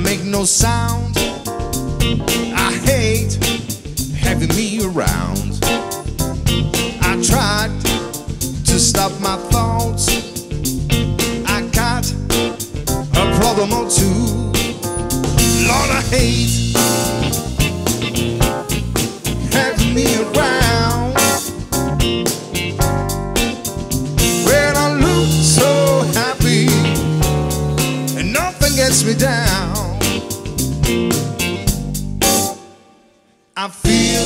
Make no sound. I hate having me around. I tried to stop my thoughts. I got a problem or two. Lord, I hate having me around. When I look so happy and nothing gets me down, I feel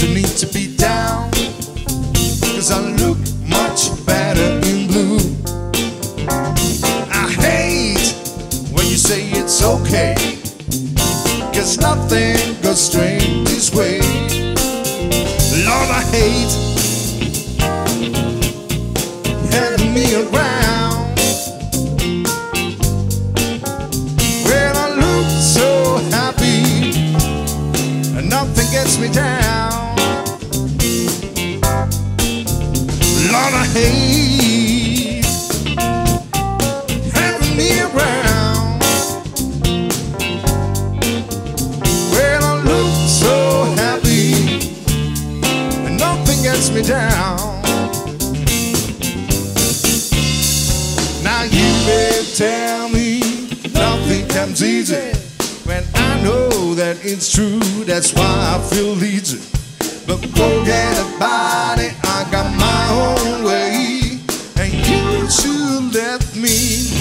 the need to be down, 'cause I look much better in blue. I hate when you say it's okay, 'cause nothing goes straight this way. Lord, I hate having me around. When I look so happy, nothing gets me down. Lord, I hate having me around. When I look so happy and nothing gets me down. Now you may tell me nothing comes easy, when I know that it's true, that's why I feel lazy. But forget about it, I got my own way, and you should let me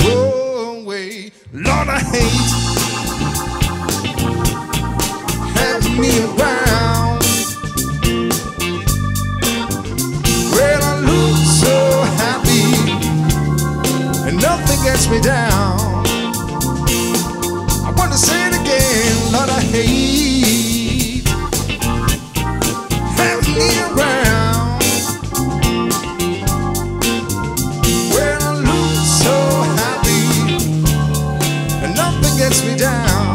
go away. Lord, I hate having me around. When I look so happy and nothing gets me down. To say it again, Lord, I hate having me around. When I look so happy and nothing gets me down.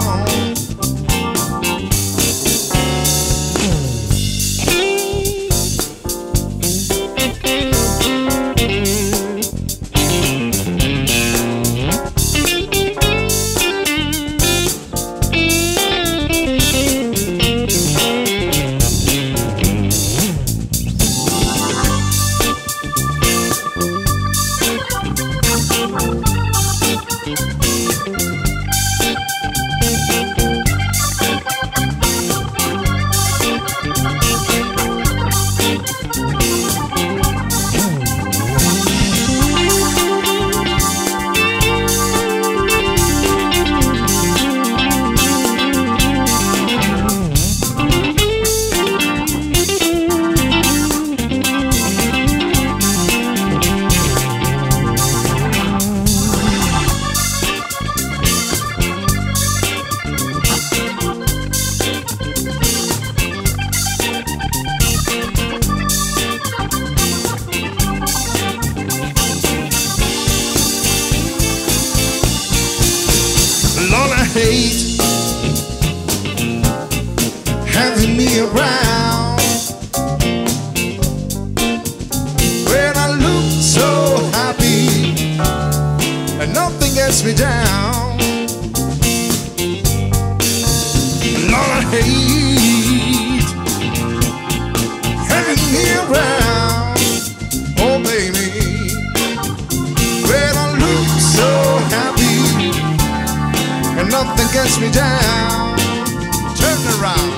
I hate having me around. When I look so happy and nothing gets me down. Lord, I hate having me around. Oh baby, when I look so happy and nothing gets me down. Turn around.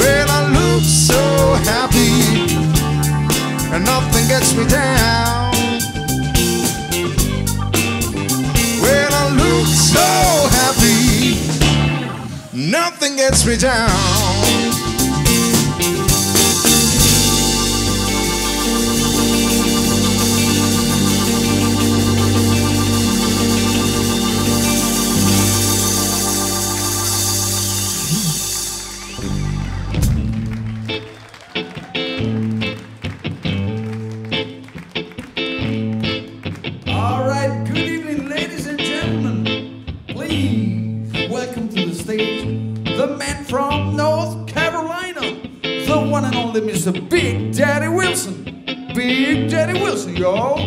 When I look so happy and nothing gets me down. When I look so happy, nothing gets me down. All right, good evening, ladies and gentlemen. from North Carolina, the one and only Mr. Big Daddy Wilson. Big Daddy Wilson, y'all.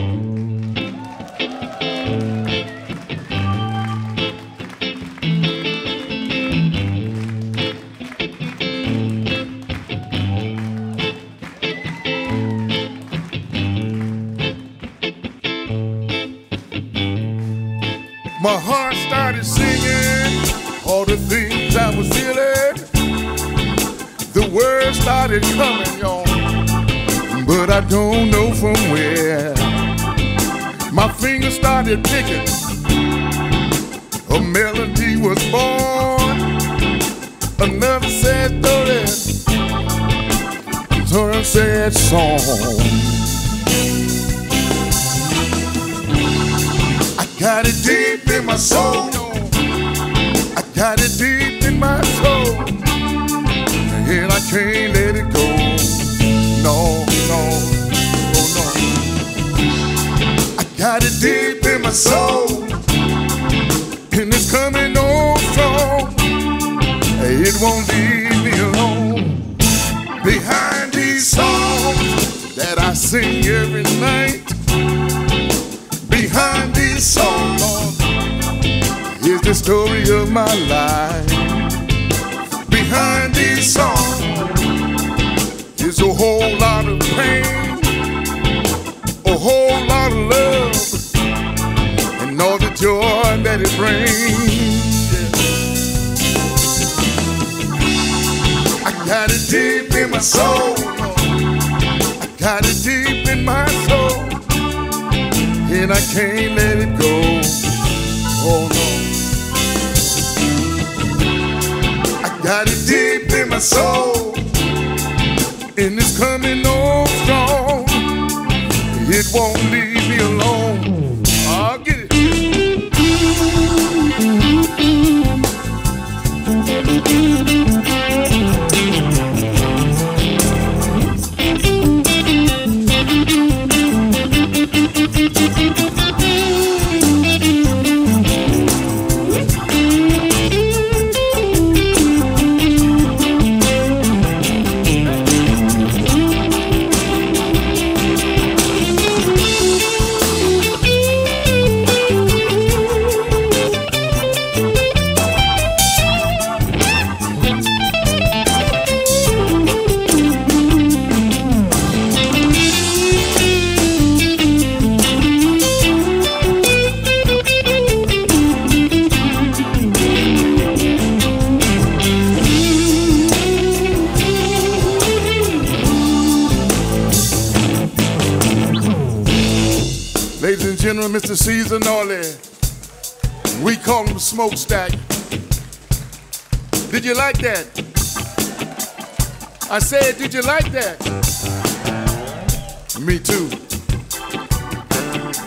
My heart started singing all the things I was feeling. The words started coming on, but I don't know from where. My fingers started picking, a melody was born. Another sad story, another sad song. I got it deep in my soul. I got it deep in my soul, and I can't let it go. No, no, oh no. I got it deep in my soul, and it's coming on strong. It won't leave me alone. Behind these songs that I sing every night, behind these songs is the story of my life. Behind these songs is a whole lot of pain, a whole lot of love, and all the joy that it brings. I got it deep in my soul. I got it deep in my soul, and I can't let it go, oh no. I got it deep in my soul, and it's coming on strong. It won't leave me alone. I'll get it. Ladies and gentlemen, Mr. Cesar Norley. We call him Smokestack. Did you like that? I said, did you like that? Me too.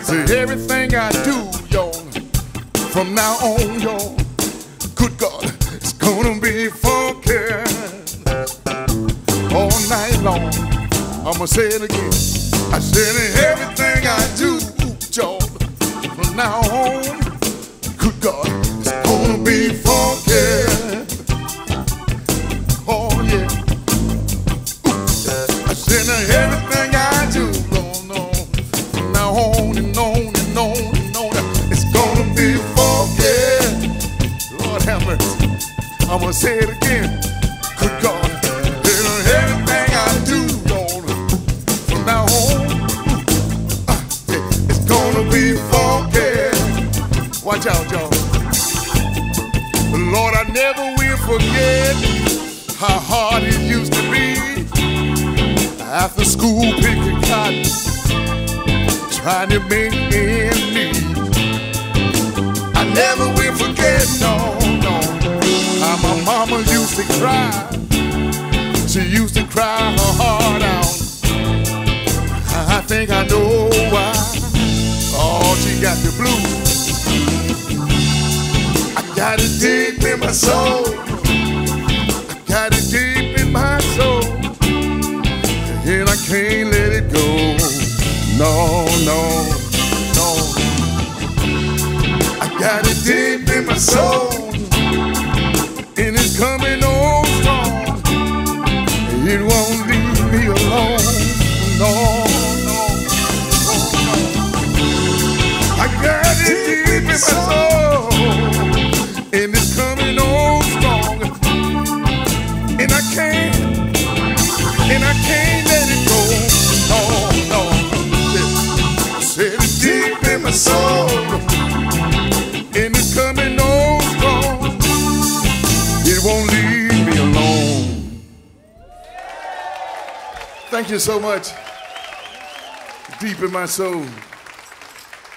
See, everything I do, y'all, from now on, y'all, good God, it's gonna be funky all night long. I'ma say it again. I said, everything I do, y'all, from now on, good God, it's gonna be funky. Oh yeah. Ooh. I said everything I do, from now on and on and on and on, it's gonna be funky. Lord have mercy. I'm gonna say it again. Good God, everything I do, Lord, from now on, be funky. Watch out, y'all. Lord, I never will forget how hard it used to be. After school, picking cotton, trying to make ends meet. I never will forget, no, no, how my mama used to cry. She used to cry her heart out. I think I know why. Oh, she got the blues. I got it deep in my soul. I got it deep in my soul, and I can't let it go. No, no, no. I got it deep in my soul, and it's coming on. Thank you so much. Deep in my soul.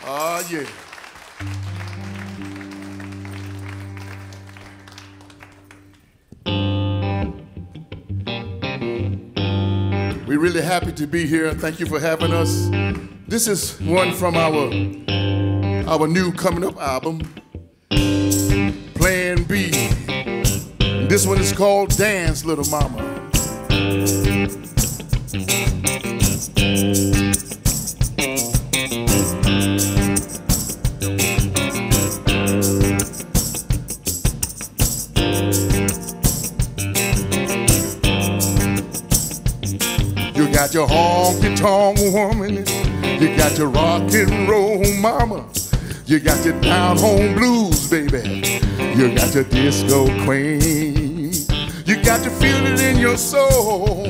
Ah, yeah. We're really happy to be here. Thank you for having us. This is one from our new coming up album, Plan B. This one is called Dance, Little Mama. You got your honky-tonk woman, you got your rock and roll mama, you got your down-home blues, baby, you got your disco queen, you got to feel it in your soul.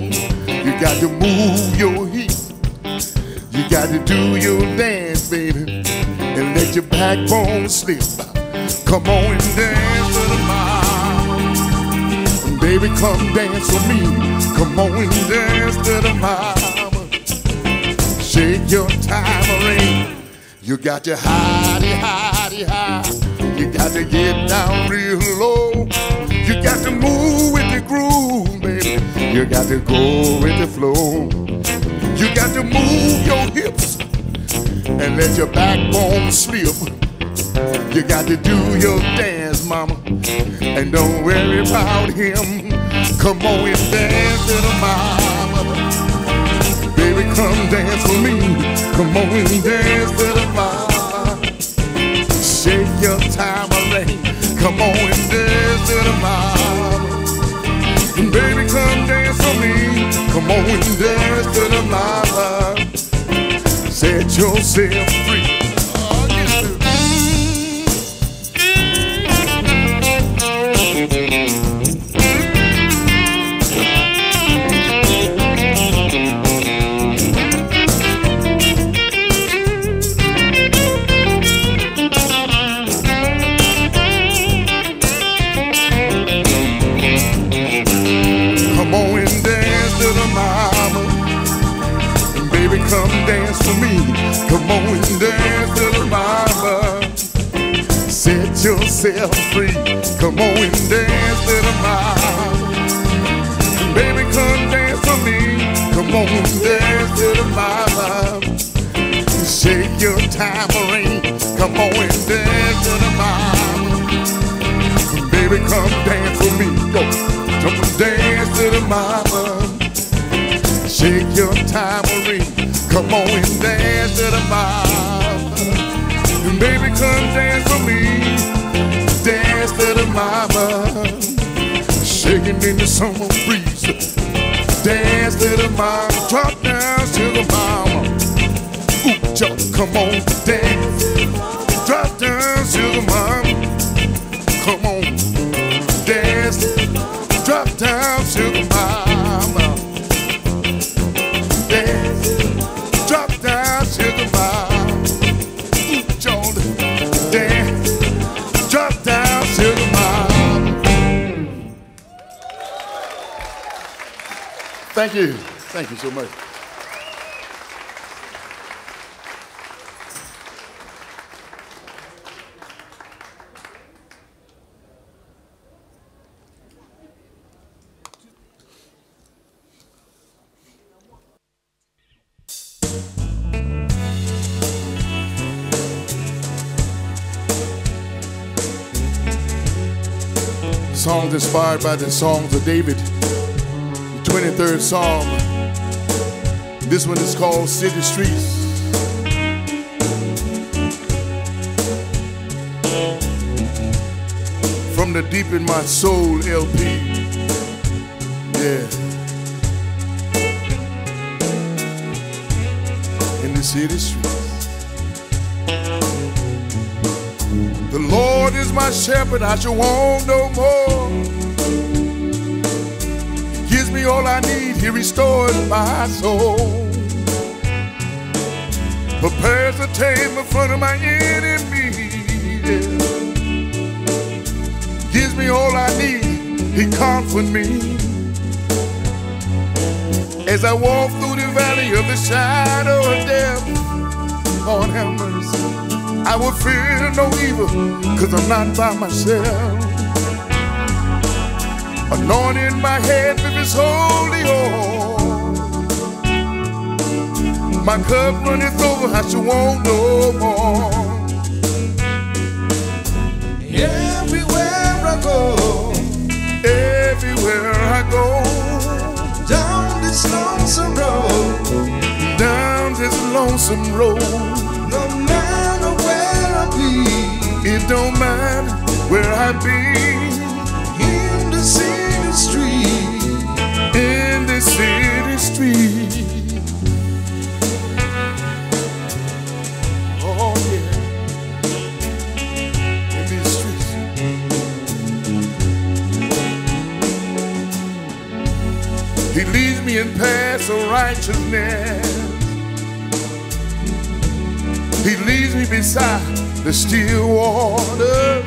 You got to move your hips, you got to do your dance, baby, and let your backbone slip. Come on and dance, little mama. Baby, come dance with me. Come on and dance, little mama. Shake your tambourine. You got to hidey, hidey, high. You got to get down real low. You got to move with the groove, baby. You got to go with the flow. You got to move your hips and let your backbone slip. You got to do your dance, mama, and don't worry about him. Come on and dance, little mama. Baby, come dance with me. Come on and dance, little mama. Shake your tambourine. Come on and dance, little mama. And baby, come dance for me. Come on and dance, little mama. Set yourself free. Oh, come dance for me. Come on and dance, little mama. Set yourself free. Come on and dance, little mama. Baby, come dance for me. Come on and dance, little mama. Shake your tambourine. Come on and dance, little mama. Baby, come dance for me. Go, come and dance, little mama. Shake your tambourine. Come on and dance, little mama. And baby, come dance for me. Dance, little mama. Shaking in the summer breeze. Dance, little mama. Drop down, sugar mama. Ooh, jump, come on, dance. Drop down, sugar mama. Come on, dance. Drop down, sugar mama. Dance. Drop down, sugar mama. Ooh, Jonah, dance. Drop down, sugar mama. Thank you. Thank you so much. Songs inspired by the Songs of David, the 23rd Psalm. This one is called City Streets. From the Deep in My Soul LP. Yeah. In the city streets. The Lord is my shepherd, I shall want no more. He gives me all I need, He restores my soul. Prepares a table in front of my enemies. Gives me all I need, He comforts me. As I walk through the valley of the shadow of death, Lord have mercy, I will fear no evil, cause I'm not by myself. Anointing my head with His holy oil, my cup runneth over, I shall want no more. Everywhere I go, everywhere I go, down this lonesome road, down this lonesome road, it don't matter where I be. In the city street, in the city street. Oh yeah, in these streets. He leads me in paths of righteousness. He leads me beside the still water,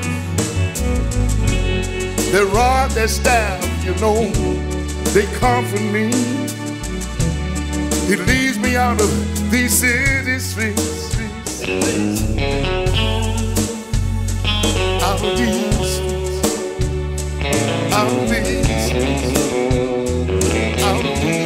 the rod, that staff, you know, they comfort me. He leads me out of these city streets, out of these streets, out of these streets, out of these.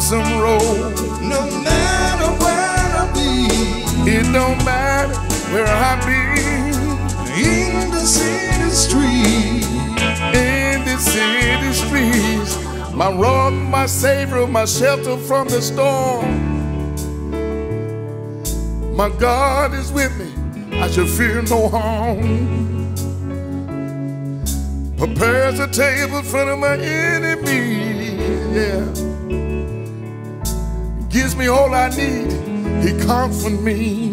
Some road. No matter where I be, it don't matter where I be. In the city streets, in the city streets, my rock, my savior, my shelter from the storm. My God is with me, I shall fear no harm. Prepares a table in front of my enemies. Yeah. Gives me all I need, He comforts me.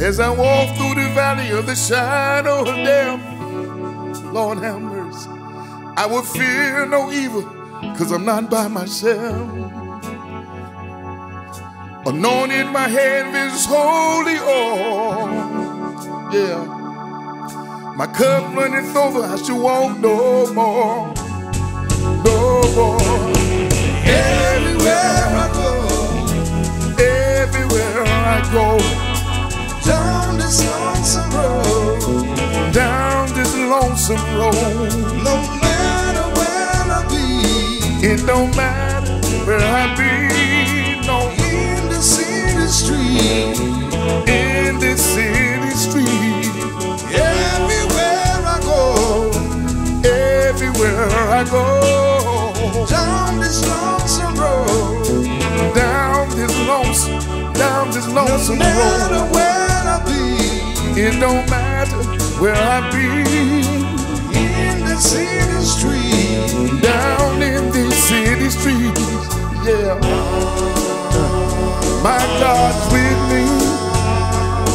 As I walk through the valley of the shadow of death, Lord have mercy, I will fear no evil, cause I'm not by myself. Anointed my head with His holy oil, yeah. My cup runneth over, I shall want no more, no more. Everywhere I go, everywhere I go, down this lonesome road, down this lonesome road, no matter where I be, it don't matter where I be, no, in the city street, in the city street, everywhere I go, everywhere I go, down this lonesome road, down this lonesome road. No matter road. Where I be, it don't matter where I be. In the city streets, down in the city streets, yeah. My God's with me.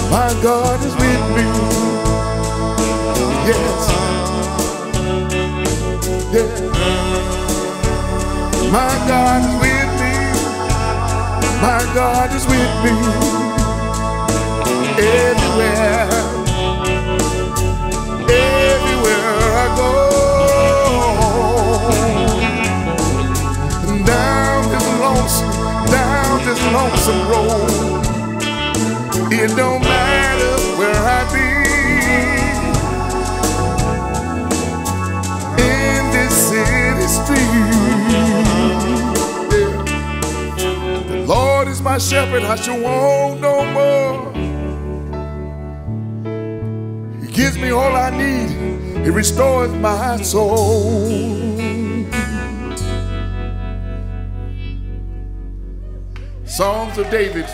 My God is with me. Yes. Yeah. My God is with me. My God is with me everywhere, everywhere I go. Down this lonesome road. It don't matter where I be. In this city street. Lord is my shepherd, I shall want no more. He gives me all I need, He restores my soul. Psalms of David.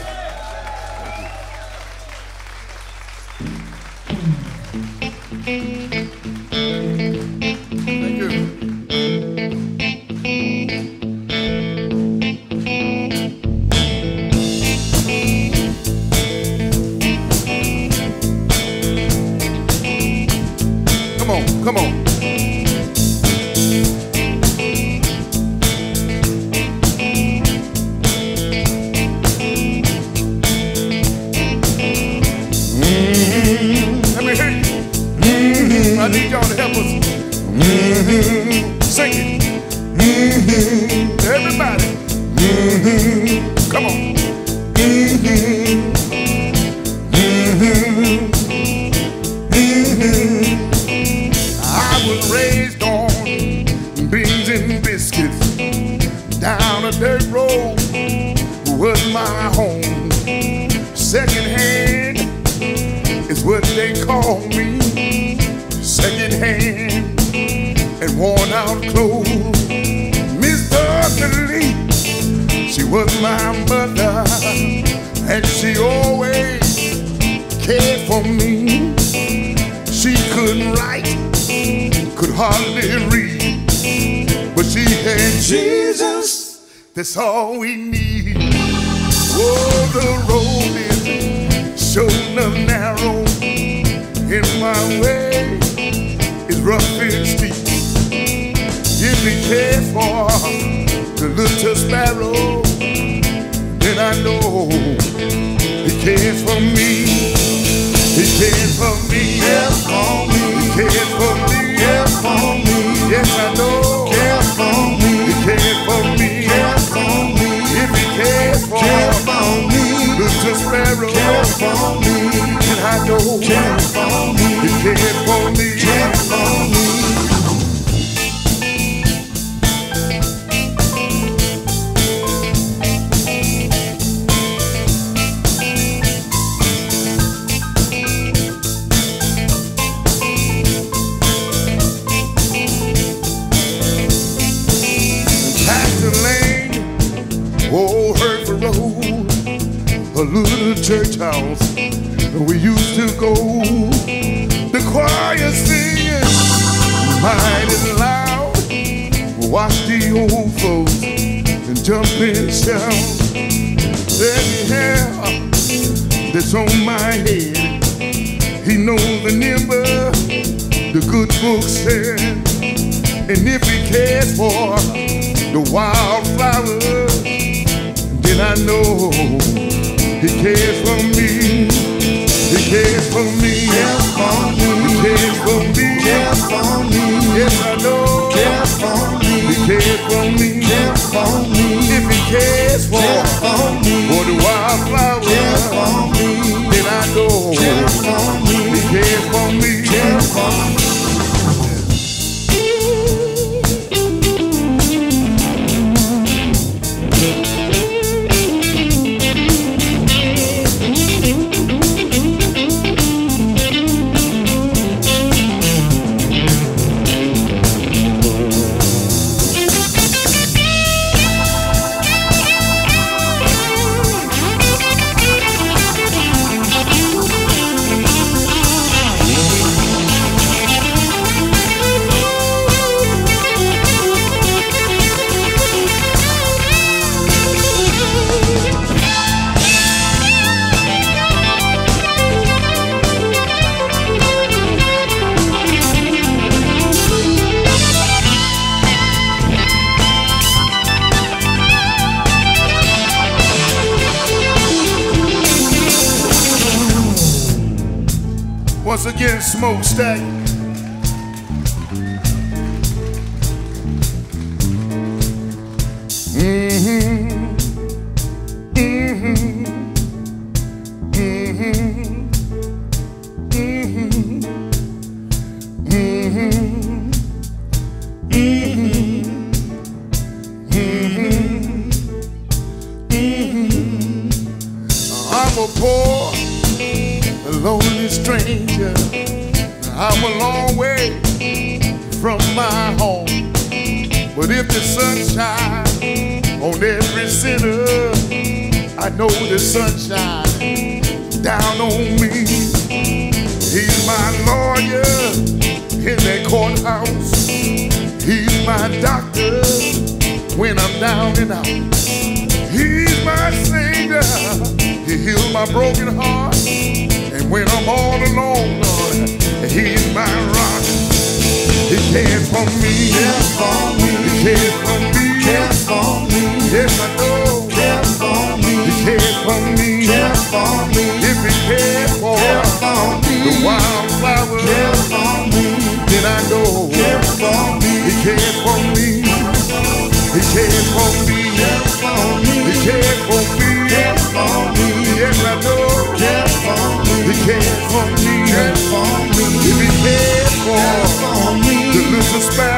I know the sunshine down on me. He's my lawyer in that courthouse. He's my doctor when I'm down and out. He's my savior. He heals my broken heart. And when I'm all alone, Lord, he's my rock. He cares for me. Cares for me. He cares for me. Cares for me. Yes, I know. Cares for me. He cares for me. Cares for me. If he cares for the wildflower, cares for me, then I know. Cares for me. He cares for me. He cares for me. Cares for me. He cares for me. Cares for me. Yes, I know. Cares for me. He cares for me. Cares for me. If he cares for the little sparrow, then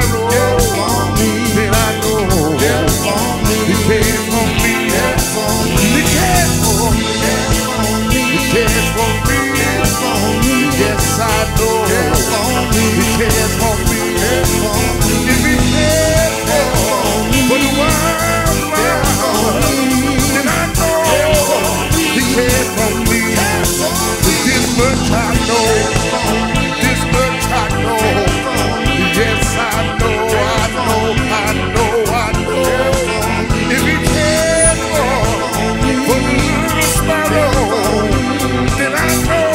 I know. He cares for me. He cares for me. He cares for me. Yes, I know. He cares for me. If he cares for the wildflower, then I know. He cares for me. This much I know. This much I know. Yes, I know. I know. I know. I know. If he cares for the little sparrow, then I know.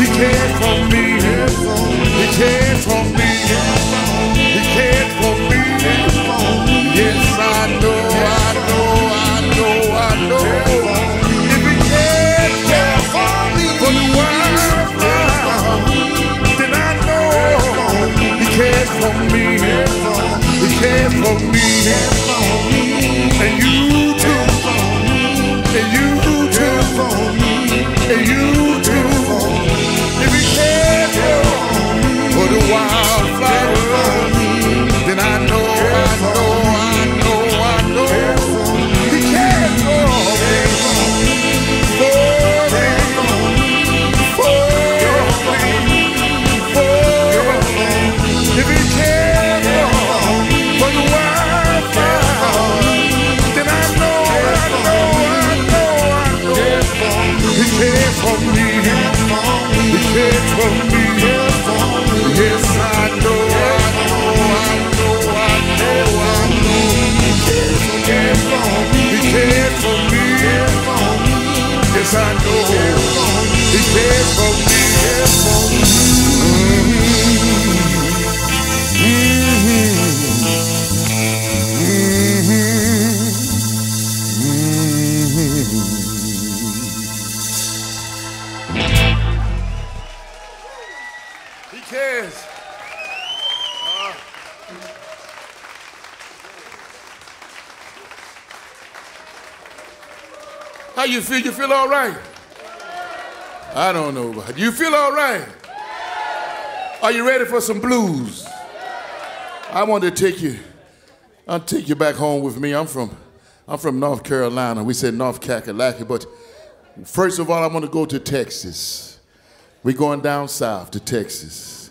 He cares for me. He cares for me. He cares for me. Yes, I know. I know. I know. I know. If he cares for the wildflower, then I know. He cares for me. He cares for me. And you too. And you too. And you too. If he cares for the wildflower, then I know. I know. I know. I know. He cares for me. If he cares for the wildflower, then I know, I know, I know, I know. He cares for me. He cares for me. Yes, I know, I know, I know, I know, I know. He cares for me. He cares for me. Yes, I know. He cares for me. He cares. How you feel? You feel all right? I don't know, but you feel all right? Are you ready for some blues? I want to take you. I'll take you back home with me. I'm from North Carolina. We said North Kakalaki, but first of all, I want to go to Texas. We're going down south to Texas.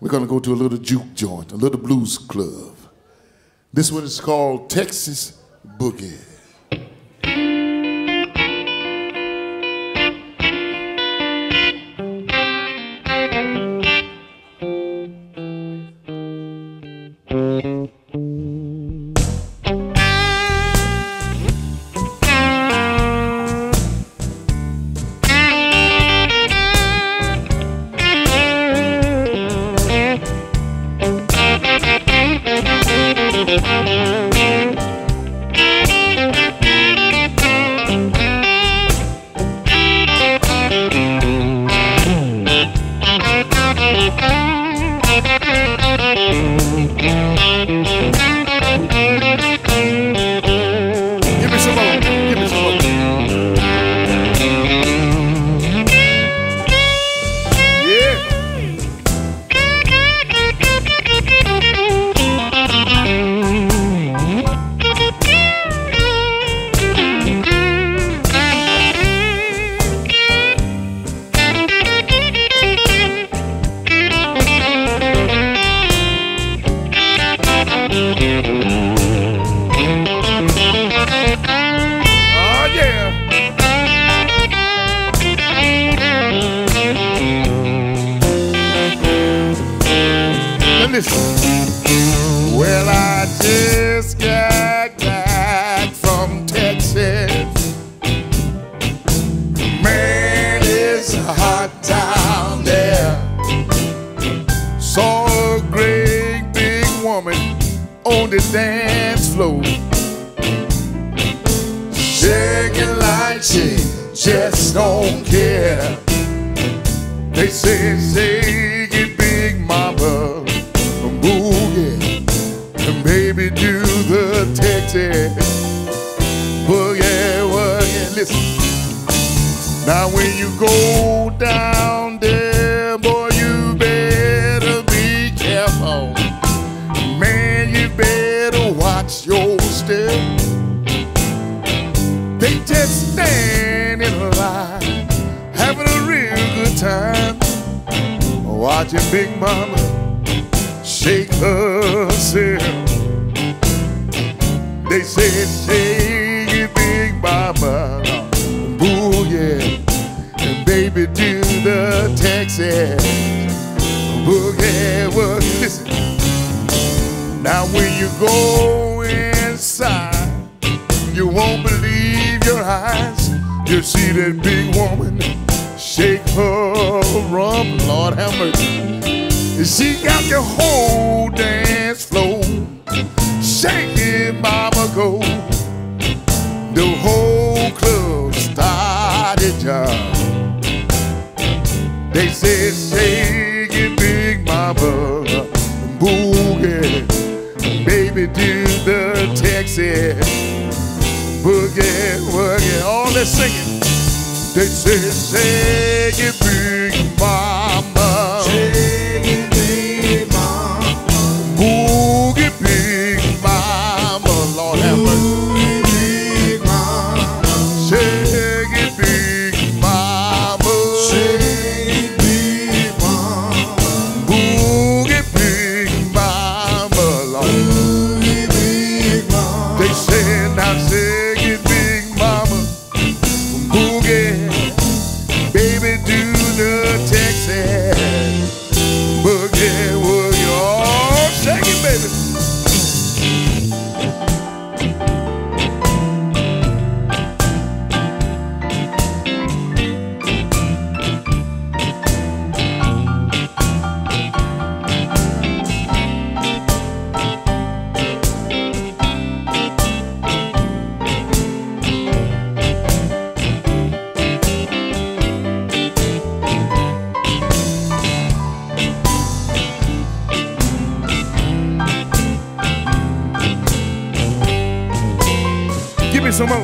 We're going to go to a little juke joint, a little blues club. This one is called Texas Boogie. Oh yeah! listen. Well, I just got back from Texas. Man, it's hot down there. Saw a great big woman on the dance floor, shaking like she just don't care. They say, shake it, big mama, move it, and baby do the Texas boogie, woogie. Listen, now when you go down there, boy, you better be careful. Man, you better watch your step. They just stand in line, having a real good time, watching big mama shake herself. They say, shake it, big mama, boogie, and baby do the Texas boogie. Well, listen, now when you go inside, you won't believe your eyes. You see that big woman shake her rump, Lord have mercy. She got the whole dance floor shaking, mama, go. The whole club started jumping. They said, shake it, big mama, boogie, baby, do the Texas boogie, woogie. All that singing. They say, shake it, big mama, shake it, big mama, boogie, big mama, Lord have mercy, big mama, shake it, big mama, shake it, big mama, boogie, big mama, Lord, boogie, big mama. They say, now shake it, big mama, boogie, baby, do the Texas boogie, woogie. Oh, shake it, baby. Give me some more.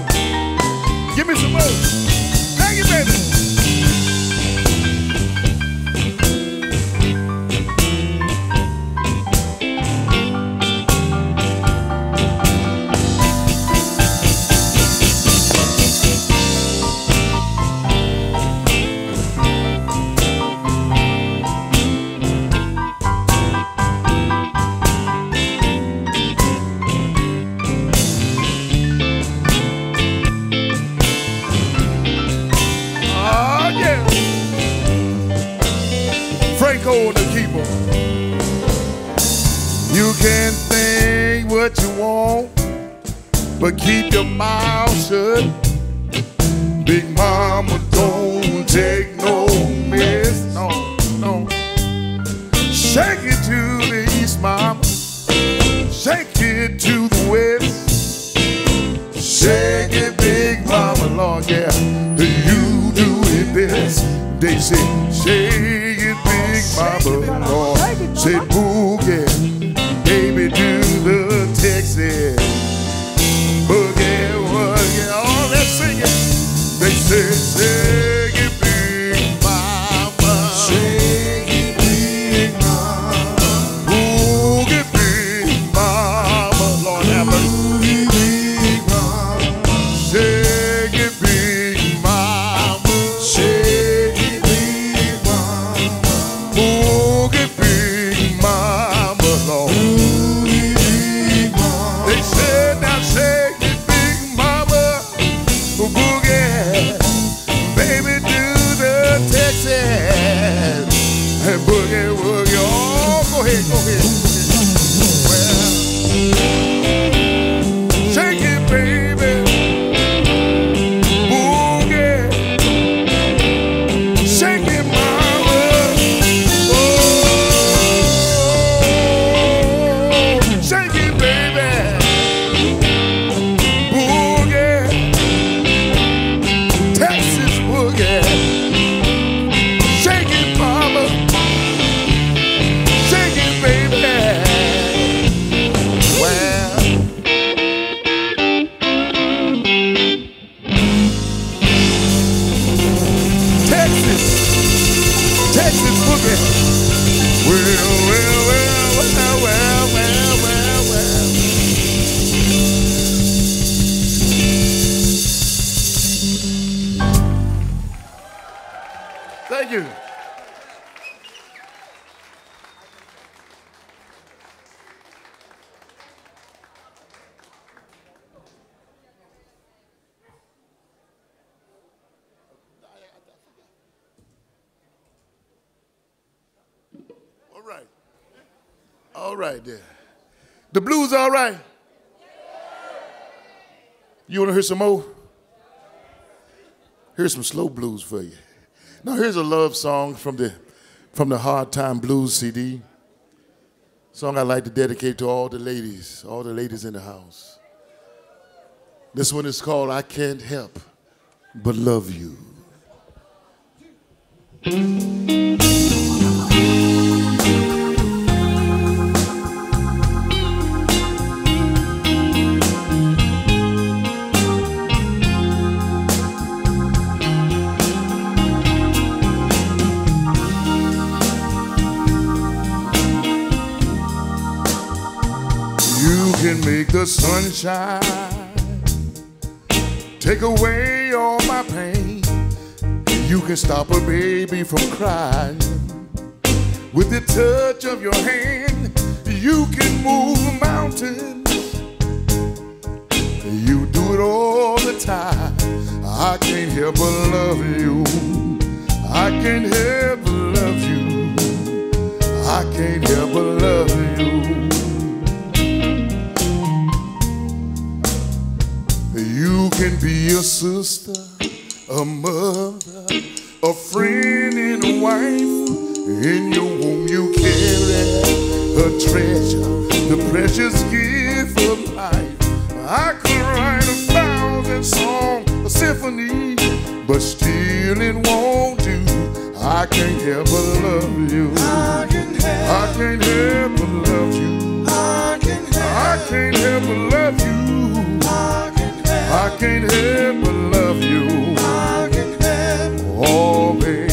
Give me some more. Thank you, baby. The keeper. You can think what you want, but keep your mouth shut. Big mama don't take no miss. No, no. Shake it to the east, mama. Shake it to the west. Shake it, big mama, Lord, yeah. You do it best. They say, shake mama, Lord, say boogie, baby, do the Texas boogie, woogie. All that singing, they say, shake it, big mama, shake it, big mama, boogie, big mama, Lord have mercy, big mama, shake it, big mama, shake it, big mama. right there. The blues all right? You want to hear some more? Here's some slow blues for you. Now here's a love song from the Hard Time Blues CD. Song I like to dedicate to all the ladies in the house. This one is called I Can't Help But Love You. You can make the sunshine, take away all my pain. You can stop a baby from crying with the touch of your hand. You can move mountains. You do it all the time. I can't help but love you. I can't help but love you. I can't help but love you. You can be a sister, a mother, a friend and a wife. In your womb you carry a treasure, the precious gift of life. I could write 1,000 songs, a symphony, but still it won't do. I can't help but love you. I can't help but love you. I can't help but love you. I can't help but love you. Oh, baby.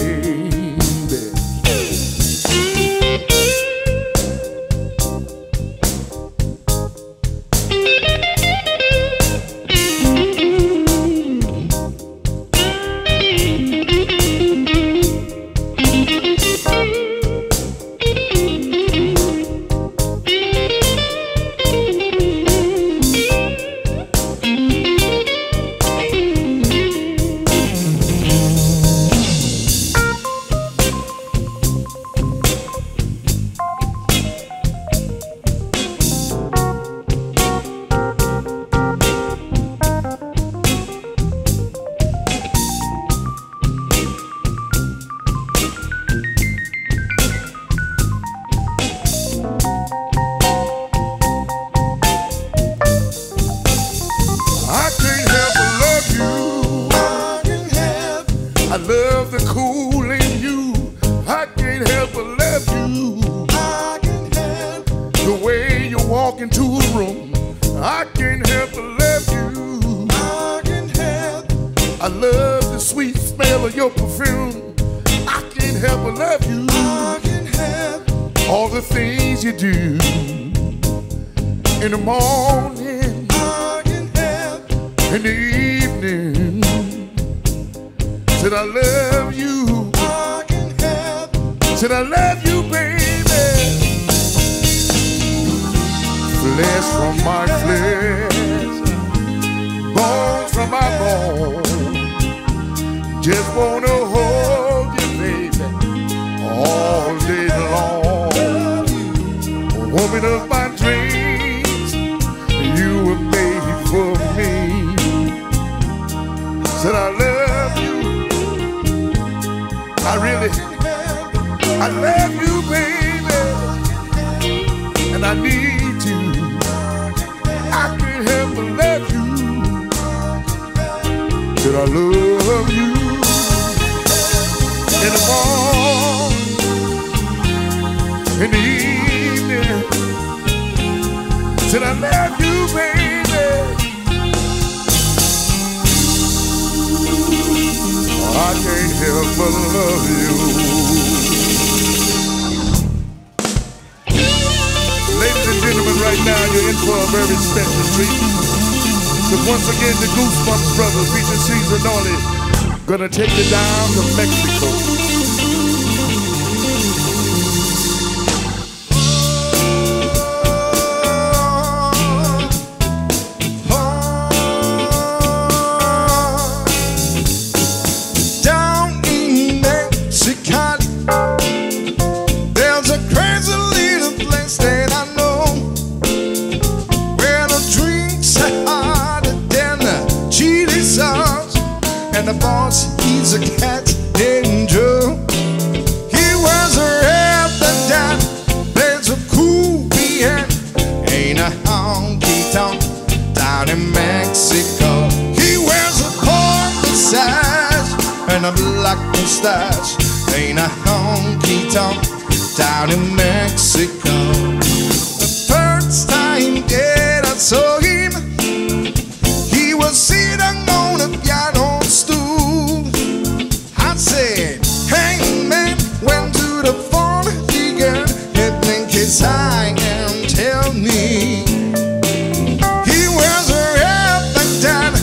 There's a crazy little place that I know. a cat named Joe. He wears a hat that plays a cool piano. Ain't a honky tonk down in Mexico. He wears a purple sash and a black mustache. Ain't a honky tonk down in Mexico. The first time that I saw him, he was sitting on a piano stool. I said, "Hey man," went to the phone, he got a blink his eye and tell me. He wears a hat like that,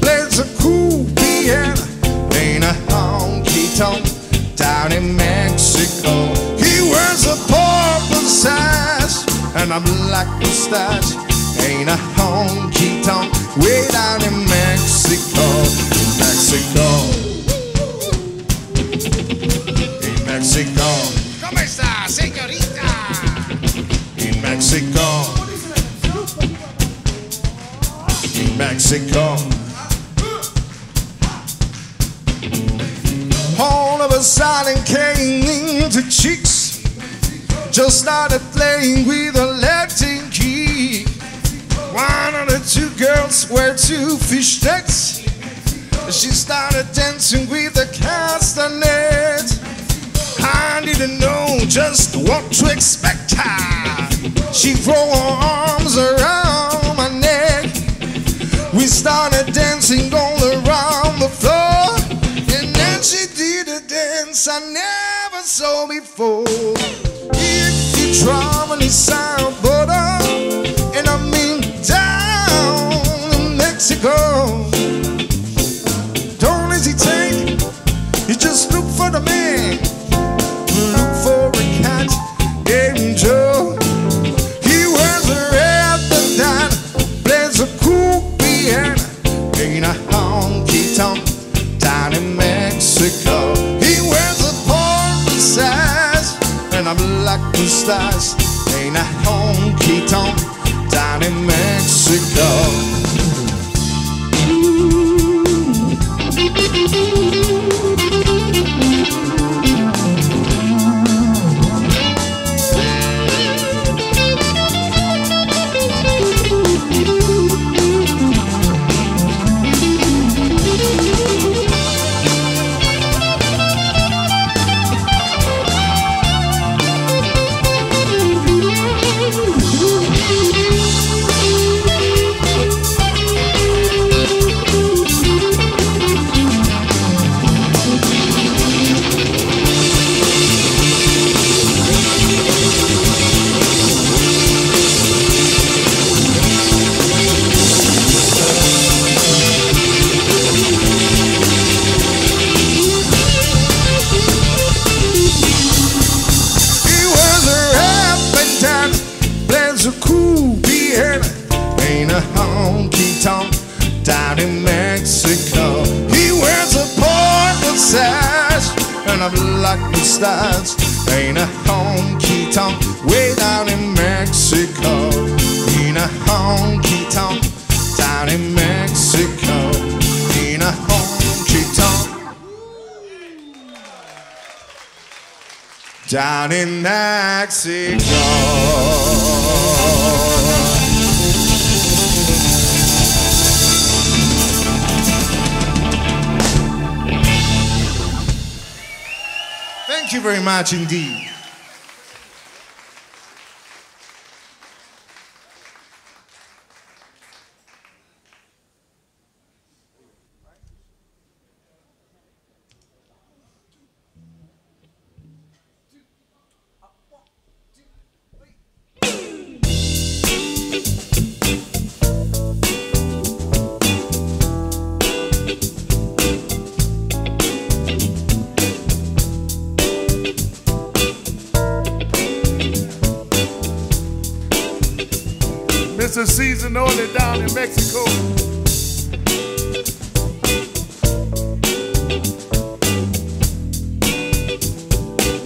plays a cool piano. Ain't a honky tonk down in Mexico. He wears a purple sash and a black mustache. Ain't a honky tonk way down in Mexico. Mexico. In Mexico. ¿Cómo está, señorita? In Mexico. In Mexico. All of a sudden came into chicks. Just started playing with a Latin key. One of the two girls were two fish sticks. She started dancing with the castanet. I didn't know just what to expect her. She threw her arms around my neck. We started dancing all around the floor. And then she did a dance I never saw before. If you travel in South Border, and I mean down in Mexico, don't hesitate, you just look for the man. Look for a cat named Joe. He wears a red bandana, plays a cool piano. In a honky tonk down in Mexico. He wears a purple sash and a black mustache. In a honky tonk down in Mexico. Down in Mexico. He wears a purple sash and a black mustache. Ain't a honky tonk way down in Mexico. Ain't a honky tonk down in Mexico. Ain't a honky tonk down in Mexico. Thank you very much indeed. It's a season only down in Mexico.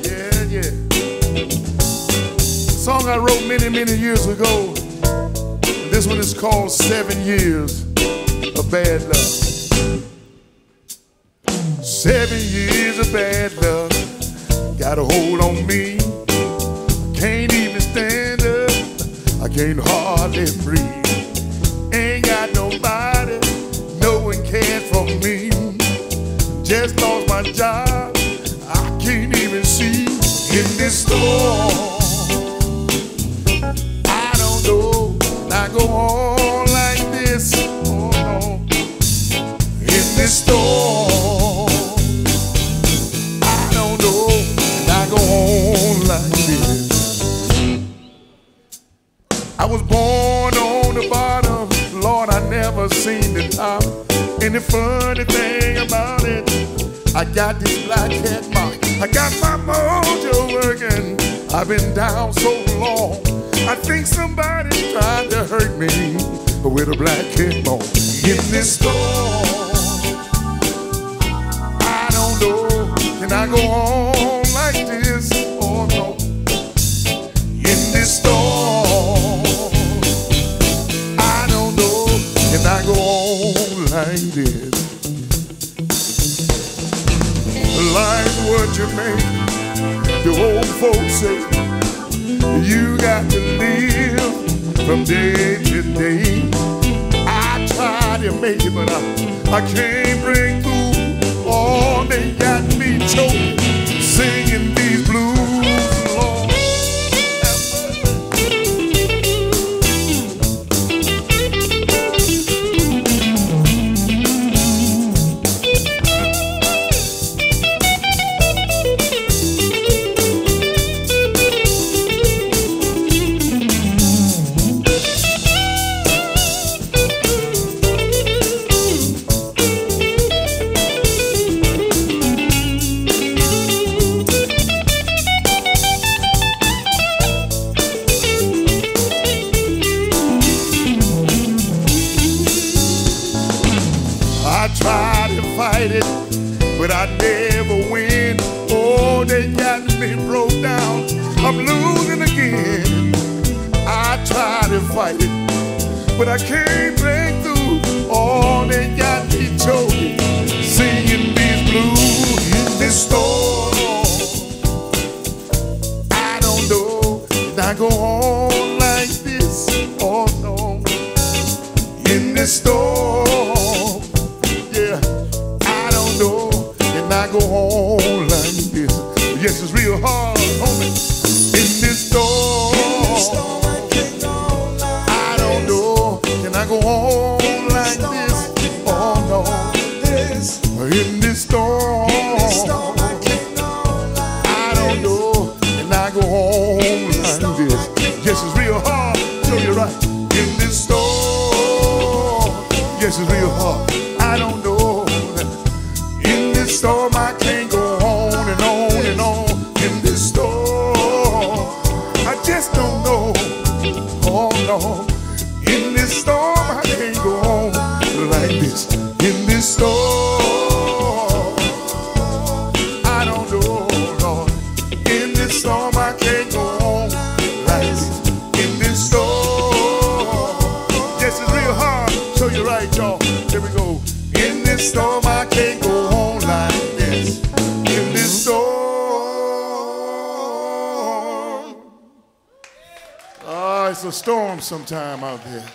Yeah, yeah. A song I wrote many, many years ago. This one is called 7 Years of Bad Love. 7 years of bad luck got a hold on me. Can't even stand up, I can't hardly breathe. Ain't got nobody, no one cares for me. Just lost my job, I can't even see. In this storm, I don't know, I go on like this, oh no. In this storm, I don't know, I go on like this. I was born on the bottom, Lord, I never seen the top. And the funny thing about it, I got this black cat mark. I got my mojo working. I've been down so long. I think somebody tried to hurt me with a black cat mark. In this storm, I don't know, can I go on like this or no? In this storm, I don't know, can I go on like this? Life's what you make, the old folks say. You got to live from day to day. I tried to make it, but I can't break through. Oh, they got me choking, singing these blues. But I never win. Oh, they got me broke down. I'm losing again. I try to fight it, but I can't break through. Oh, they got me choking, singing these blues. In this storm, I don't know, can I go on like this? Oh no. In this storm, yeah, I go on like this. Yes, it's real hard, homie. In this storm I don't know, can I go on like this? Oh no. In this storm I don't know, can I go on like this? Yes, it's real hard, so you're right. In this storm, yes, it's real hard, I don't know. In this storm, I can't go on and on and on. In this storm, I just don't know. Oh no. In this storm, I can't go on like this. In this storm, I don't know, Lord. In this storm, I can't go on like this. In this storm, yes, it's real hard. So you're right, y'all. Here we go. In this storm, I can't go on. Oh, it's a storm sometime out there.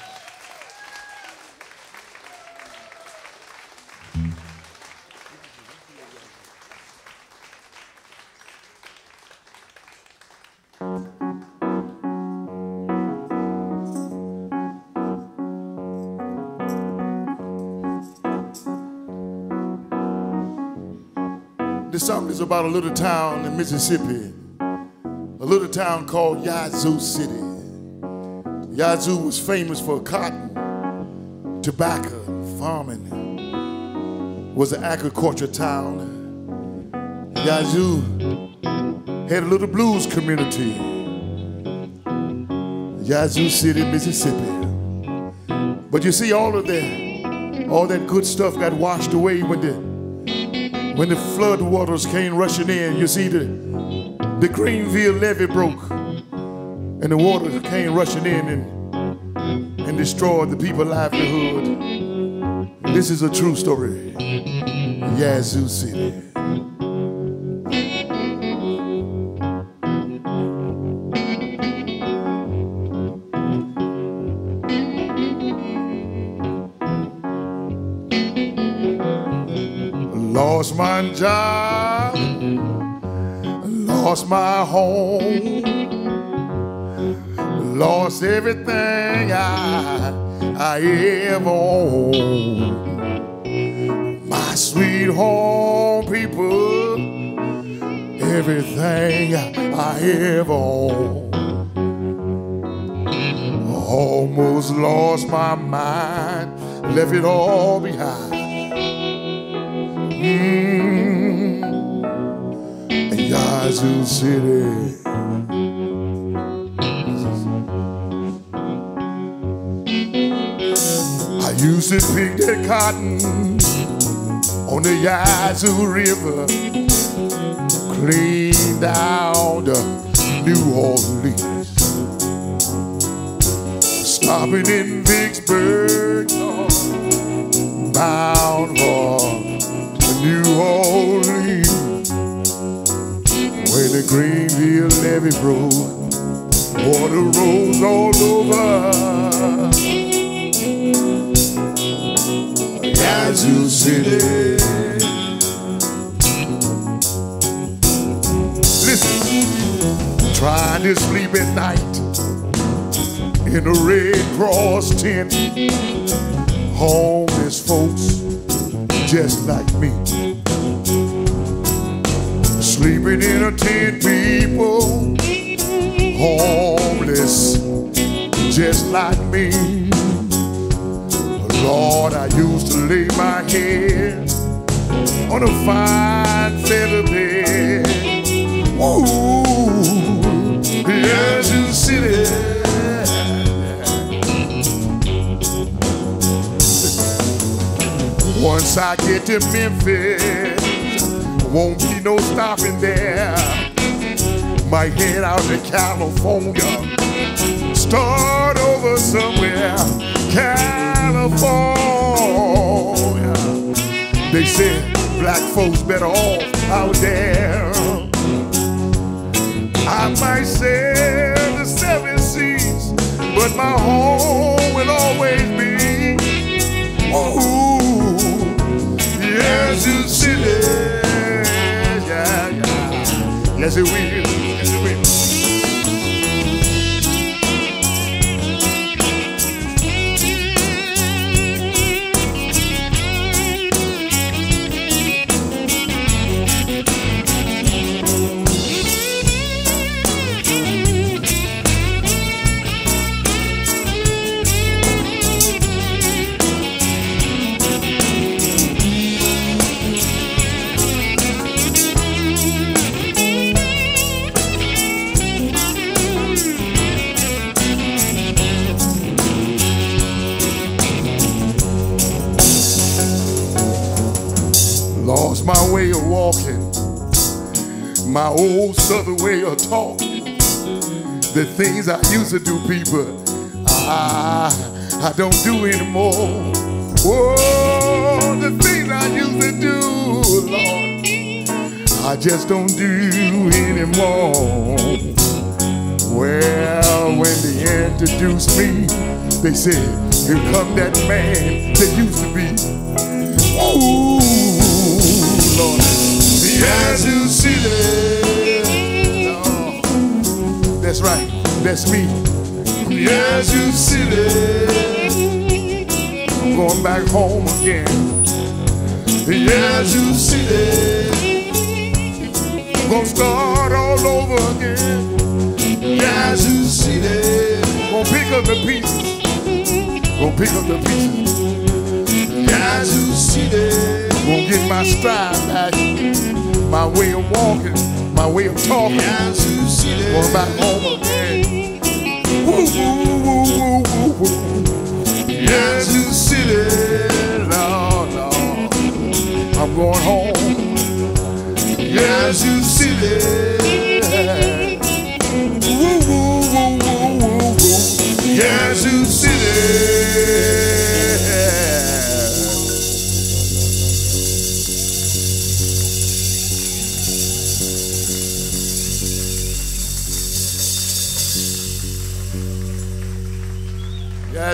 This song is about a little town in Mississippi, a little town called Yazoo City. Yazoo was famous for cotton, tobacco, farming. It was an agriculture town. Yazoo had a little blues community. Yazoo City, Mississippi. But you see, all that good stuff got washed away when the flood waters came rushing in. You see, the Greenville levee broke. And the water came rushing in and destroyed the people's livelihood. This is a true story. Yazoo City. Lost my job, lost my home, lost everything I ever owned. My sweet home, people, everything I ever owned. Almost lost my mind, left it all behind. Yazoo City. I used to pick that cotton on the Yazoo River, clean down to New Orleans, stopping in Vicksburg, bound for New Orleans. When the Greenville levee broke, water rose all over Yazoo City. Listen, trying to sleep at night in a Red Cross tent, homeless folks just like me, sleeping in a tent, people, homeless, just like me. Lord, I used to lay my head on a fine feather bed. Ooh, Yazoo City. Once I get to Memphis, won't be no stopping there. Might head out to California, start over somewhere. California. They said black folks better off out there. I might sail the seven seas, but my home will always be. Ooh, Yazoo City, yeah, yeah. Yes, it will, yes, it will. Lost my way of walking, my old southern way of talking. The things I used to do, people, I don't do anymore. Whoa, the things I used to do, Lord, I just don't do anymore. Well, when they introduced me, they said, here come that man that used to be. Ooh, Lord, Yazoo City. Oh, that's right, that's me. Yazoo City. I'm going back home again. Yazoo City. I'm gonna start all over again. Yazoo City. Gonna pick up the pieces. Gonna pick up the pieces. Yazoo City. Gonna get my stride back, my way of walking, my way of talking. Going back home again. Woo, woo, woo, woo, woo. Yazoo City, Lord, Lord. I'm going home. Yazoo City. Woo, woo, woo, woo, woo, woo. Yazoo City.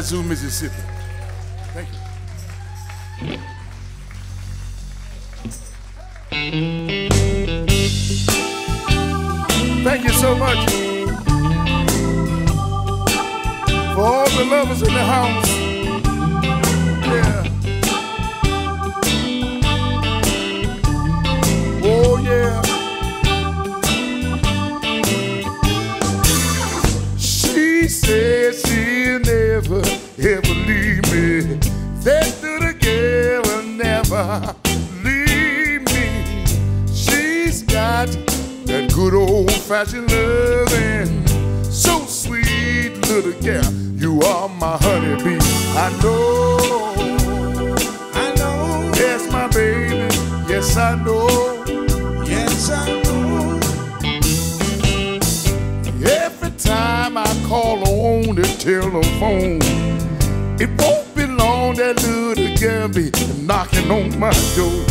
Yazoo, Mississippi. Thank you. Thank you so much for all the lovers in the house. Yeah. Oh yeah. She said she'll never ever leave me. That little girl will never leave me. She's got that good old-fashioned loving, so sweet, little girl. You are my honeybee. I know, yes, my baby. Yes, I know, yes, I know. Every time I call her on the telephone, it won't be long that little girl be knocking on my door.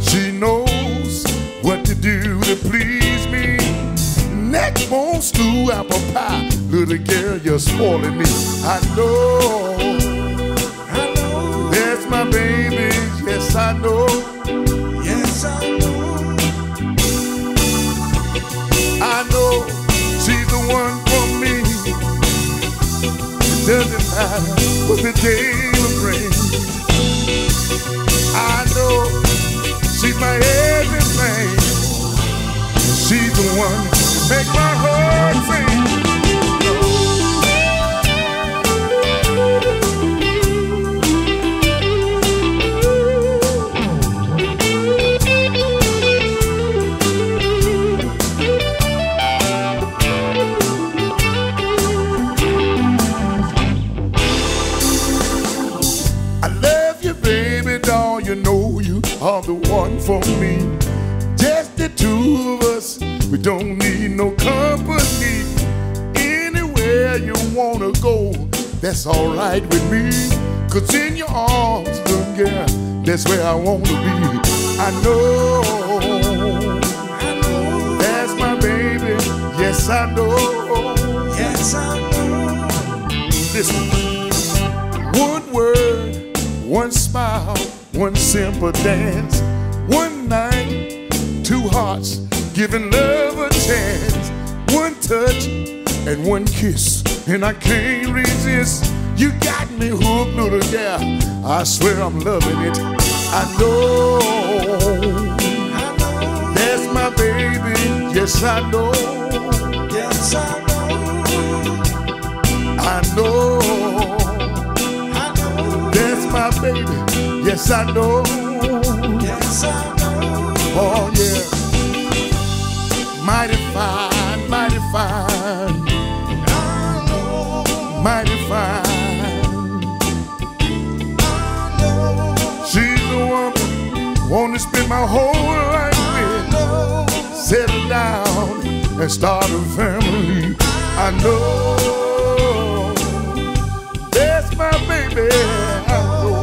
She knows what to do to please. Next won't stew apple pie, little girl, you're spoiling me. I know, that's my baby. Yes, I know, yes, I know. I know she's the one for me. It doesn't matter what the day will bring. I know she's my everything. She's the one. Make my heart sing. I love you, baby doll. You know you are the one for me. Just the two of us. We don't need no company. Anywhere you wanna go, that's alright with me. Cause in your arms, little girl, that's where I wanna be. I know, that's my baby. Yes, I know, yes, I know. Listen, one word, one smile, one simple dance, one night, two hearts giving love a chance. One touch and one kiss, and I can't resist. You got me hooked, little girl. I swear I'm loving it. I know, that's my baby. Yes, I know, yes, I know. I know, that's my baby. Yes, I know, yes, I know. Oh yeah. Mighty fine, mighty fine, I know, mighty fine, I know. She's the one wanna spend my whole life with. Settle down and start a family. I know, that's my baby. I know.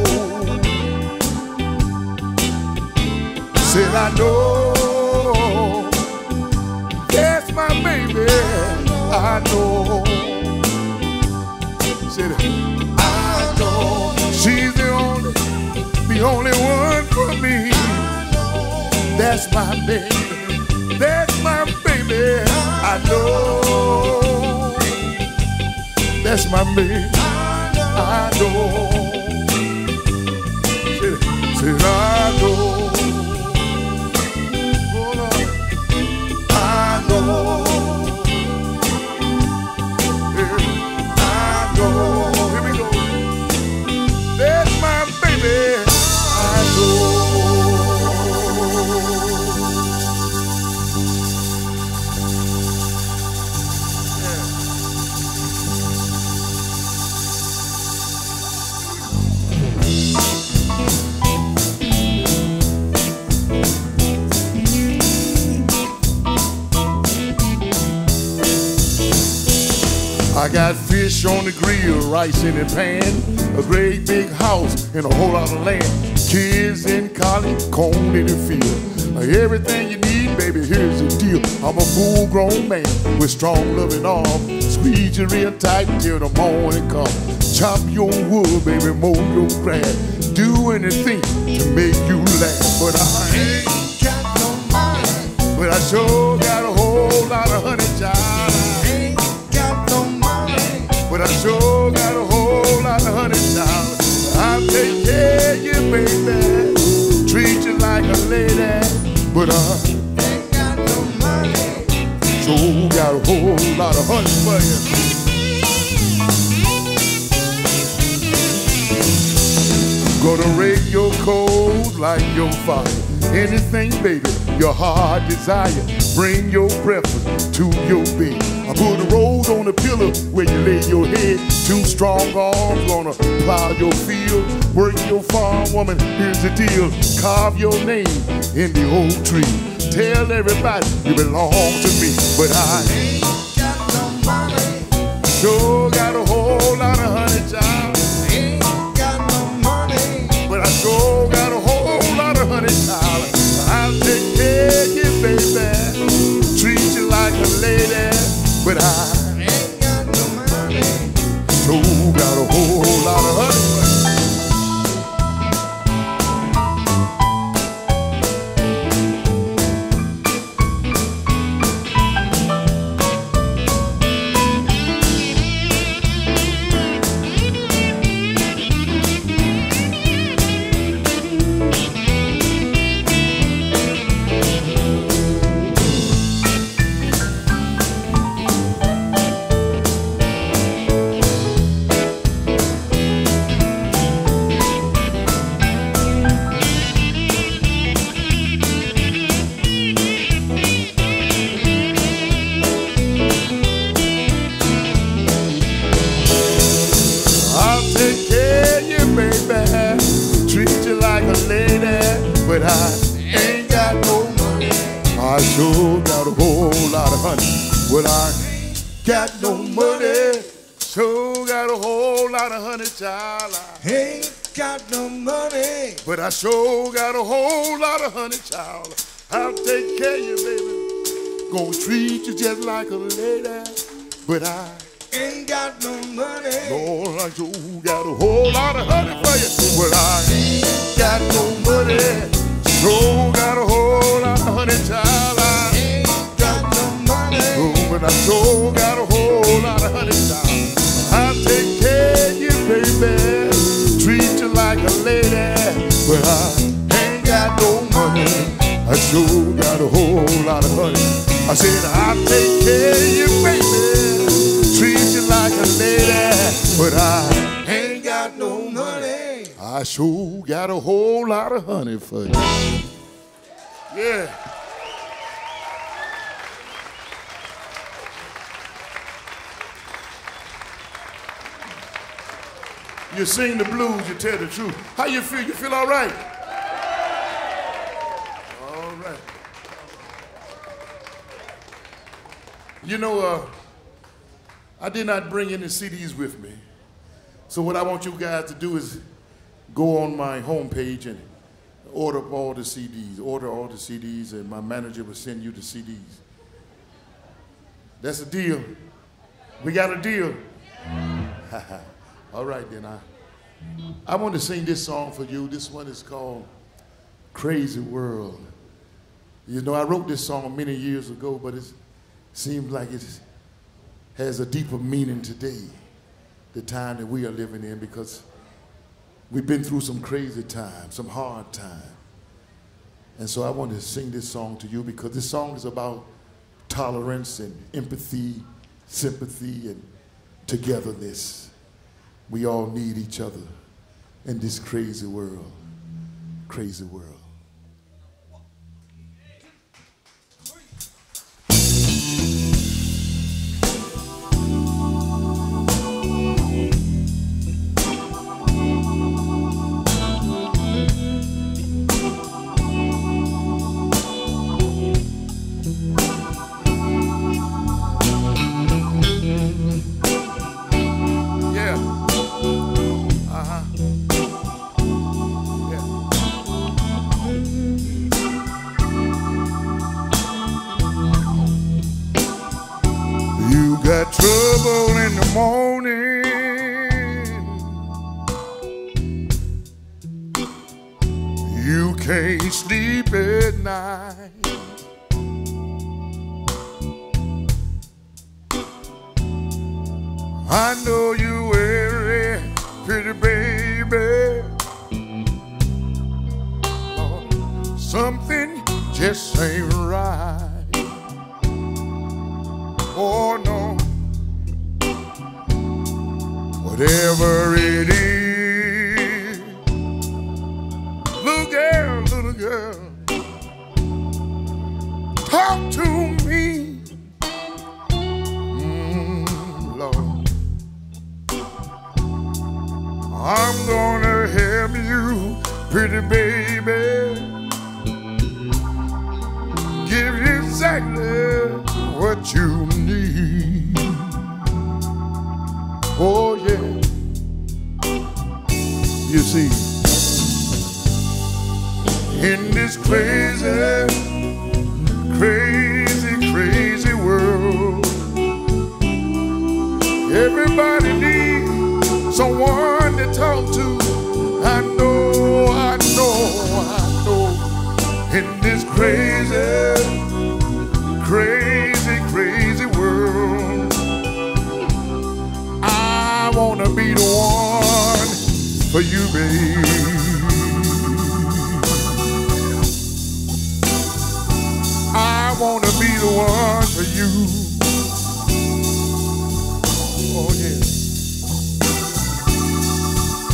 Said I know. I know, said I know, she's the only one for me. That's my baby, that's my baby. I know, that's my baby. I know, said I know. I got fish on the grill, rice in the pan, a great big house and a whole lot of land. Kids in college, corn in the field, everything you need baby, here's the deal. I'm a full-grown man with strong loving arms. Squeeze you real tight till the morning comes. Chop your wood, baby, mow your grass. Do anything to make you laugh. But I ain't got no money, but I sure got a whole lot of honey, child. I ain't got no money, but I sure got a whole lot of honey, child. I'll take care of you, baby, treat you like a lady, but I ain't got no money, so got a whole lot of honey for you. Gonna rake your coals like your fire. Anything, baby, your heart desire. Bring your preference to your bed. I put a rose on the pillow where you lay your head. Two strong arms gonna plow your field. Work your farm, woman, here's the deal. Carve your name in the old tree. Tell everybody you belong to me. But I ain't got no money, sure got a whole lot of honey, child. Ain't got no money, but I sure got a whole lot of honey, child. But I ain't got no money, so got a whole lot of but I ain't got no money. I sure got a whole lot of honey. Well, I ain't got no money. Sure got a whole lot of honey, child. I ain't got no money, but I sure got a whole lot of honey, child. I'll take care of you, baby. Gonna treat you just like a lady. But I ain't got no money. Lord, I sure got a whole lot of honey for you. Well, I ain't got no money. Sure got a whole lot of honey, child. I ain't got no money. Oh, but I sure got a whole lot of honey, child. I'll take care of you, baby, treat you like a lady. But I ain't got no money. I sure got a whole lot of honey. I said I'll take care of you, baby, treat you like a lady. But I ain't got no money. I sure got a whole lot of honey for you. Yeah. You sing the blues, you tell the truth. How you feel? You feel all right? All right. You know, I did not bring any CDs with me. So what I want you guys to do is go on my homepage and order up all the CDs. Order all the CDs, and my manager will send you the CDs. That's a deal. We got a deal. All right, then. I want to sing this song for you. This one is called Crazy World. You know, I wrote this song many years ago, but it seems like it has a deeper meaning today, the time that we are living in, because we've been through some crazy times, some hard times. And so I want to sing this song to you because this song is about tolerance and empathy, sympathy, and togetherness. We all need each other in this crazy world, crazy world. can't sleep at night. I know you weary, pretty baby. Oh, something just ain't right. Oh no, whatever it is, little girl, talk to me. Lord, I'm gonna help you, pretty baby. Give you exactly what you need. Oh yeah. You see, in this crazy world, everybody needs someone to talk to. I know, in this crazy world, I wanna be the one for you, babe. I wanna be the one for you. Oh yeah.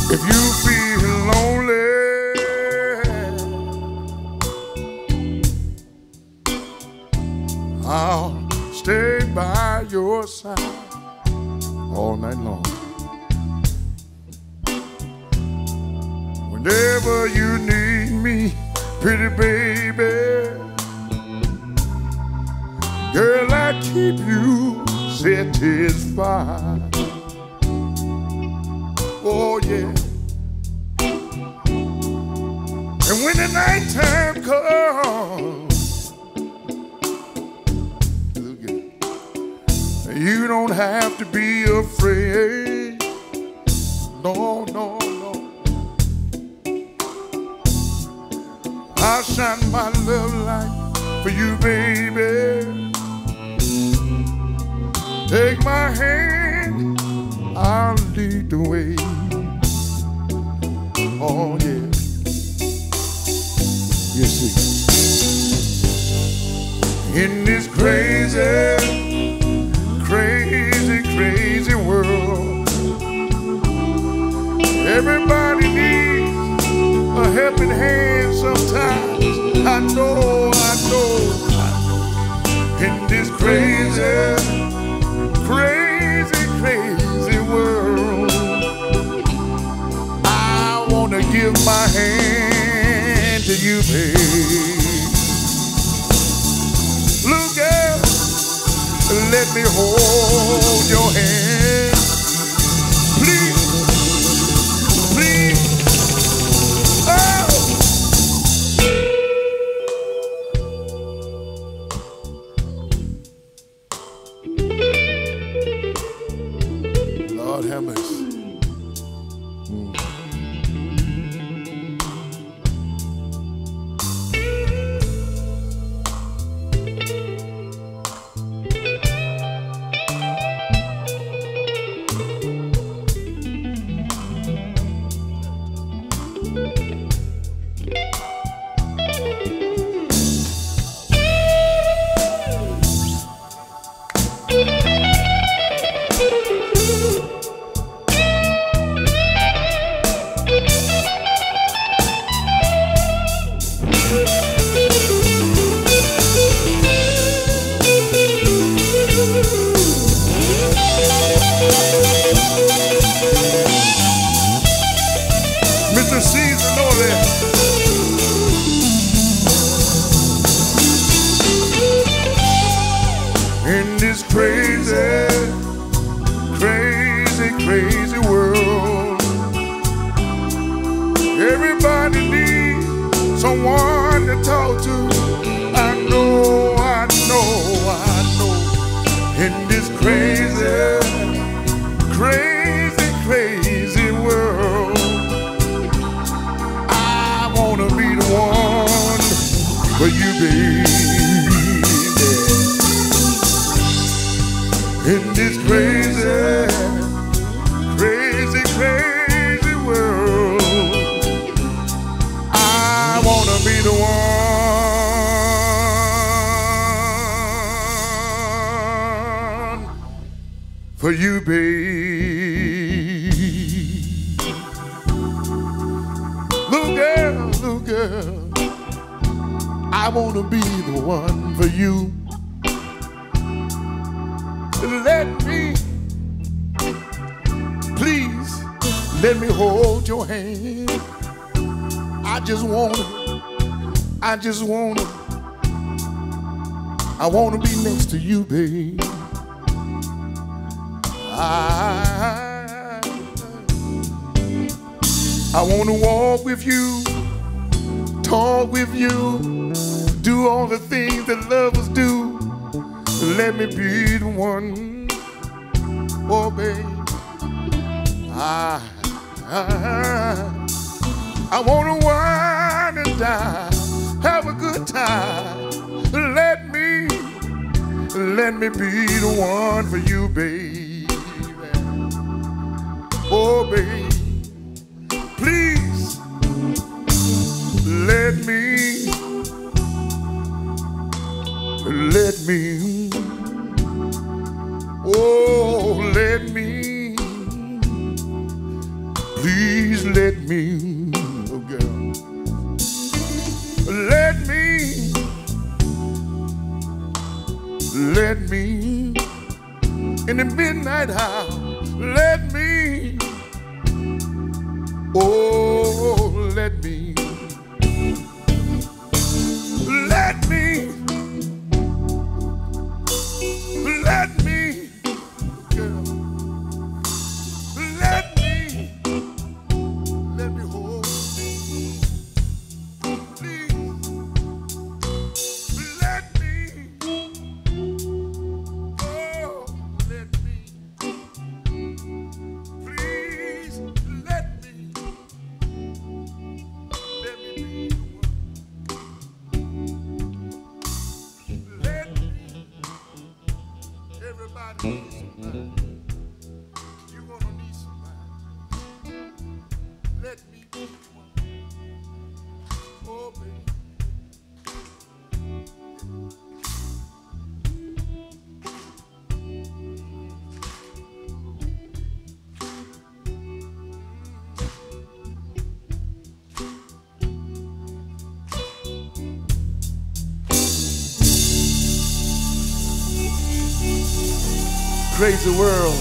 If you feel lonely, I'll stay by your side all night long. Whenever you need me, pretty baby, girl, I keep you satisfied. Oh yeah. And when the nighttime comes, you don't have to be afraid. No. I'll shine my love light for you, baby. Take my hand, I'll lead the way. Oh yeah. You see, in this crazy world, everybody needs a helping hand. Sometimes I know, in this crazy world, I wanna give my hand to you, babe. Little girl, let me hold your hand. Crazy world, everybody needs someone to talk to. I know, in this crazy world, I wanna be the one. for you, babe. Little girl, I want to be the one for you. Let me, please, let me hold your hand. I just want it, I just want it. I want to be next to you, babe. I want to walk with you, talk with you, do all the things that lovers do. Let me be the one, oh babe. I want to wine and dine, have a good time. Let me be the one for you, babe. Oh, babe, please let me, oh, let me, please let me, oh, girl, let me, in the midnight hour, let me. Oh, let me, girl, let me hold you, please, let me, oh, let me, please, everybody needs somebody. You're gonna need somebody. Let me be one. Oh, crazy world.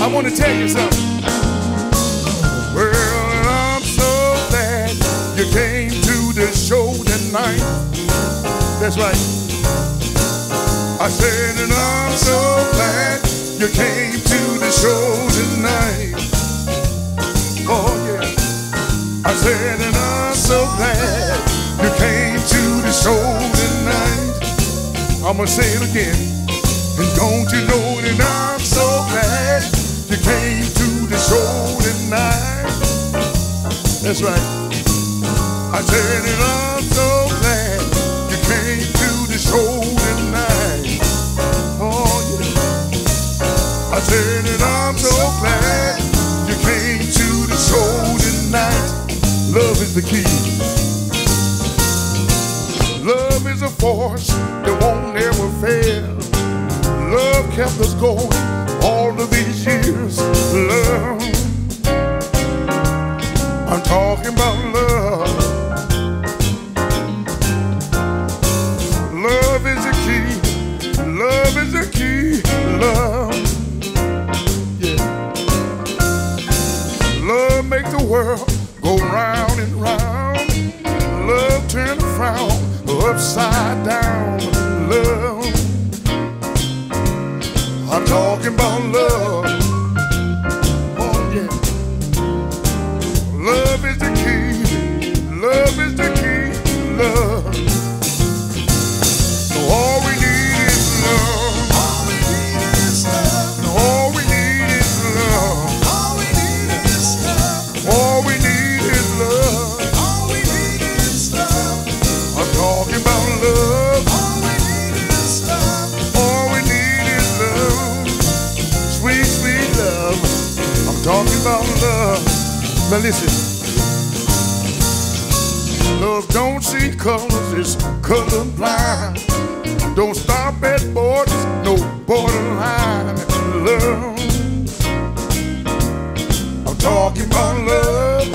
I want to tell you something. Well, I'm so glad you came to the show tonight. That's right. I said, and I'm so glad you came to the show tonight. Oh, yeah. I said, and I'm so glad you came to the show tonight. I'm going to say it again. And don't you know that I'm so glad you came to the show tonight. That's right. I said it, I'm so glad you came to the show tonight. Oh, yeah. I said it, I'm so glad you came to the show tonight. Love is the key. Love is a force that won't ever fail. Love kept us going all of these years. Love, I'm talking about love. Love is a key, love is a key, love, yeah. Love makes the world go round and round. Love turns upside down, love. I'm talking about love. Oh yeah. Love is the key. Love is the key. Love. So all we need is love. All we need is love. No, all we need is love. All we need is love. All we need is love. All we need is love. I'm talking about love. Talking about love. Now listen, love don't see colors, it's colorblind. Don't stop at borders, no borderline. Love, I'm talking about love.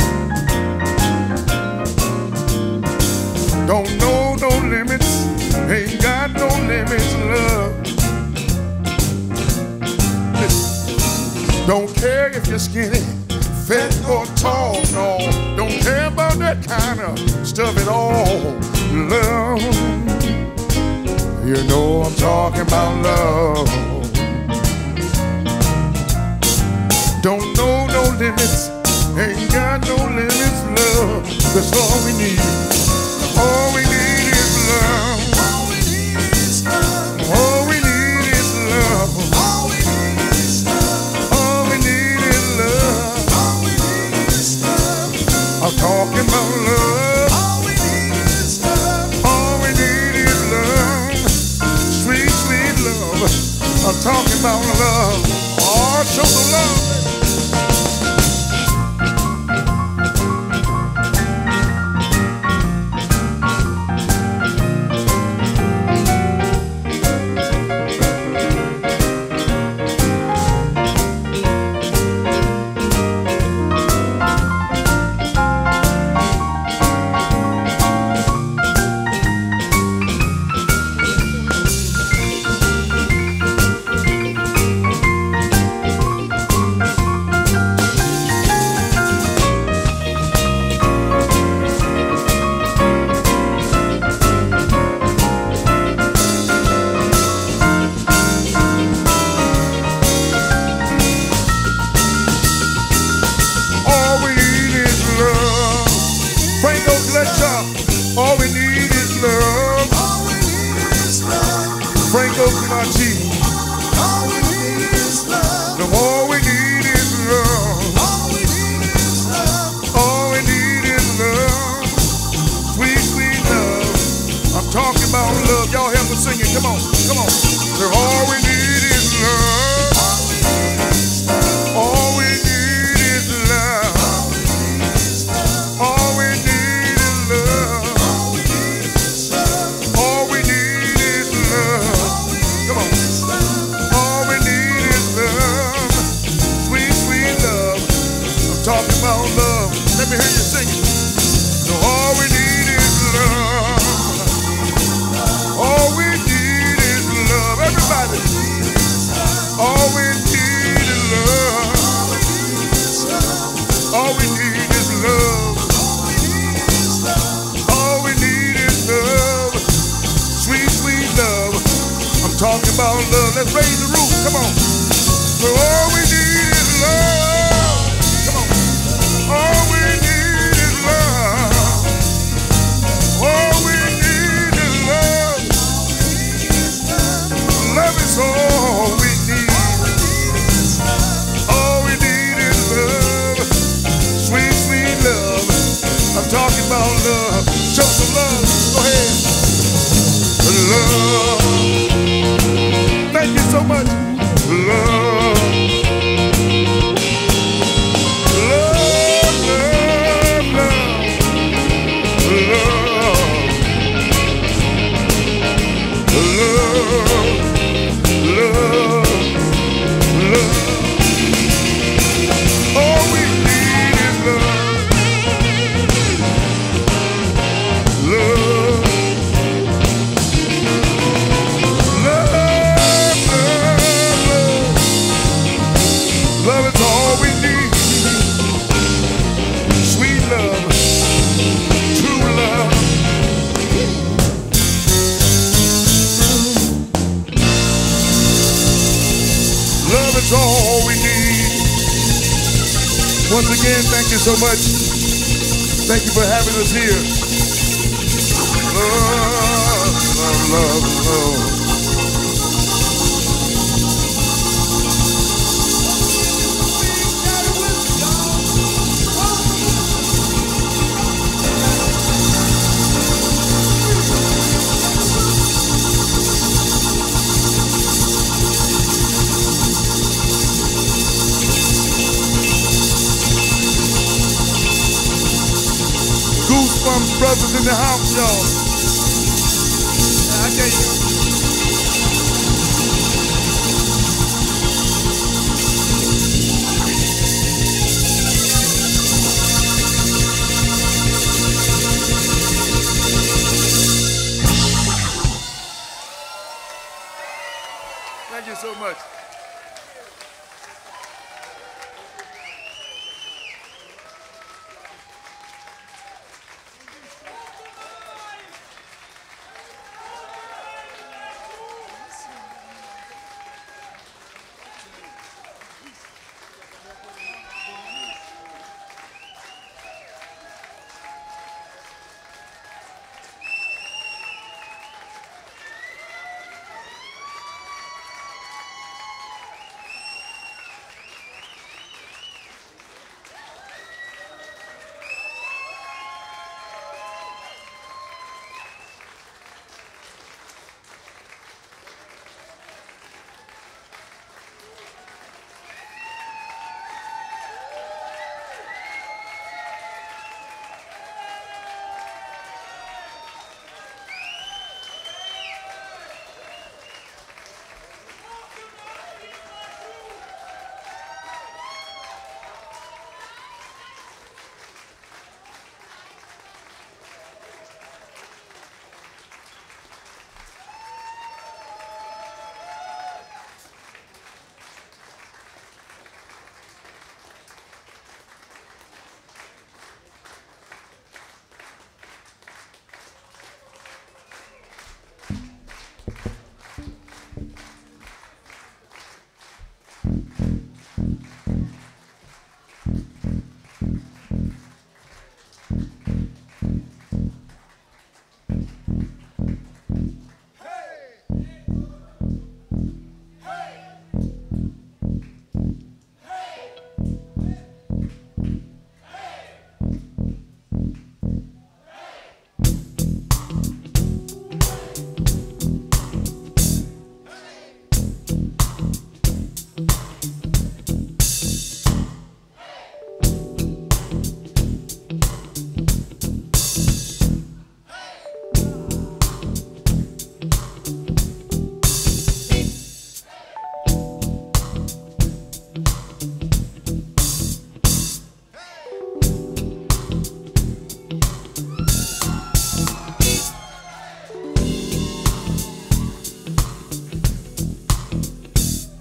Don't know no limits, ain't got no limits, love. Don't care if you're skinny, fat or tall, no. Don't care about that kind of stuff at all. Love, you know I'm talking about love. Don't know no limits, ain't got no limits, love. That's all we need. All we need is love. All we need is love. All we need is love. I'm talking about love. All we need is love. All we need is love. Sweet, sweet love. I'm talking about love. Oh, show the love. All we need is love. All we need is love. Franco Pinocchi. All we need is love. No, all we need is love. All we need is love. All we need is love. Sweet, sweet love. I'm talking about love. Y'all help me sing it. Come on, come on. No, all we need is love. All we need is love. All we need is love. All we need is love. All we need. Talking about love. Let me hear you sing it. So all we need is love. All we need is love. Everybody. All we need is love. All we need is love. All we need is love. Sweet, sweet love. I'm talking about love. Let's raise the roof. Come on. So all we need is love. All we need is love. All we need is love. Love is all we need. All we need is love. Sweet, sweet love. I'm talking about love. Show some love. Go ahead. Love. Thank you so much. Love. all we need. Once again, thank you so much. Thank you for having us here. Love, love, love, love. Goosebumps brothers in the house, y'all. I tell you. Thank you so much.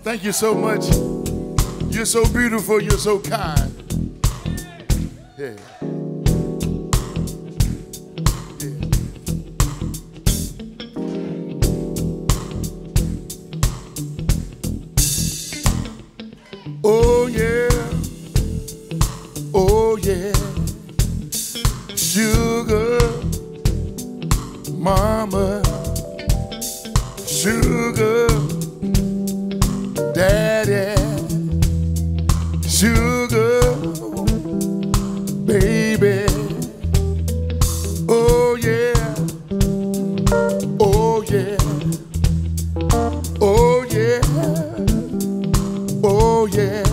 Thank you so much. You're so beautiful, you're so kind. Yeah. Yeah. Oh yeah. Oh yeah. Sugar mama. Sugar daddy, sugar, baby, oh yeah, oh yeah, oh yeah, oh yeah.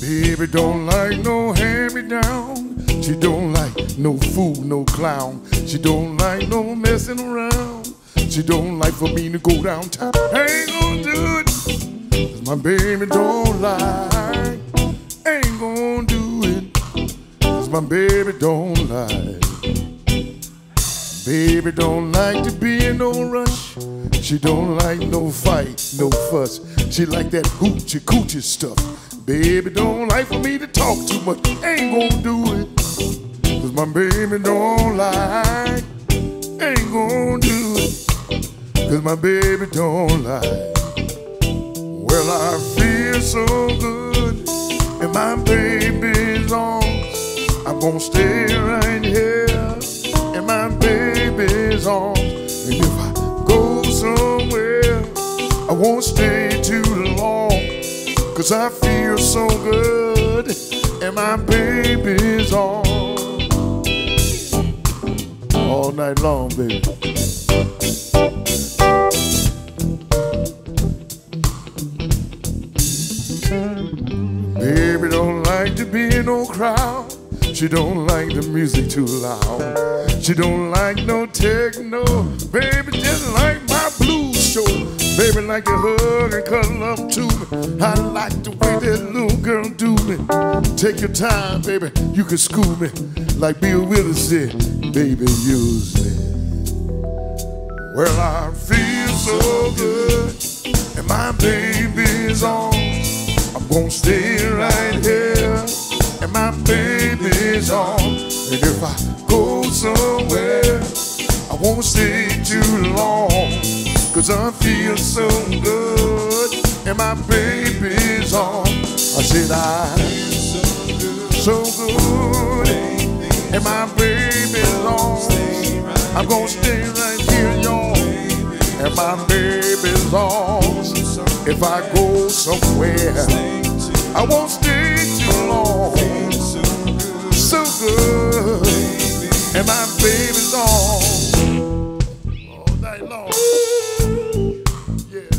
Baby don't like no hand-me-down, she don't like no fool, no clown, she don't like no messing around, she don't like for me to go downtown. Ain't gonna do it. My baby don't lie, ain't gonna do it, 'cause my baby don't lie. Baby don't like to be in no rush, she don't like no fight, no fuss, she like that hoochie coochie stuff. Baby don't like for me to talk too much, ain't gonna do it, 'cause my baby don't lie, ain't gonna do it, 'cause my baby don't lie. Well, I feel so good in my baby's arms. I'm gonna stay right here in my baby's arms. And if I go somewhere, I won't stay too long, 'cause I feel so good in my baby's arms. All night long, baby. Baby don't like to be in no crowd. She don't like the music too loud. She don't like no techno. Baby just like my blues show. Baby like to hug and cuddle up to me. I like the way that little girl do me. Take your time, baby, you can school me. Like Bill Willis said, baby, use me. Well, I feel so good in my baby's arms. I'm gonna stay right here in my baby's arms. And if I go somewhere, I won't stay too long, 'cause I feel so good in my baby's arms. I said I feel so good and my baby's arms. I'm gonna stay right here, y'all, and my baby's arms. If I go somewhere, I won't stay too long. So good and my baby's arms. All night long. Yeah.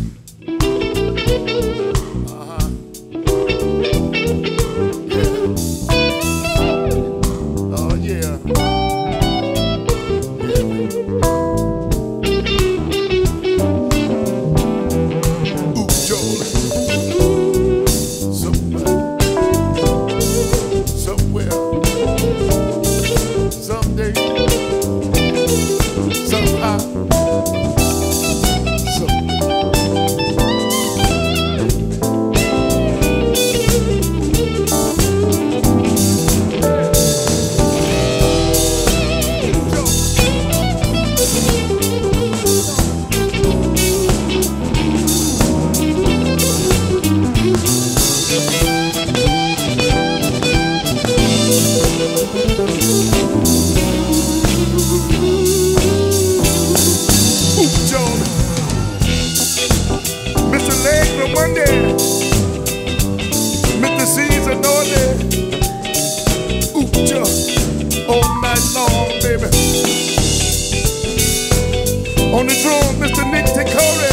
On the drum, Mr. Nick Tecore.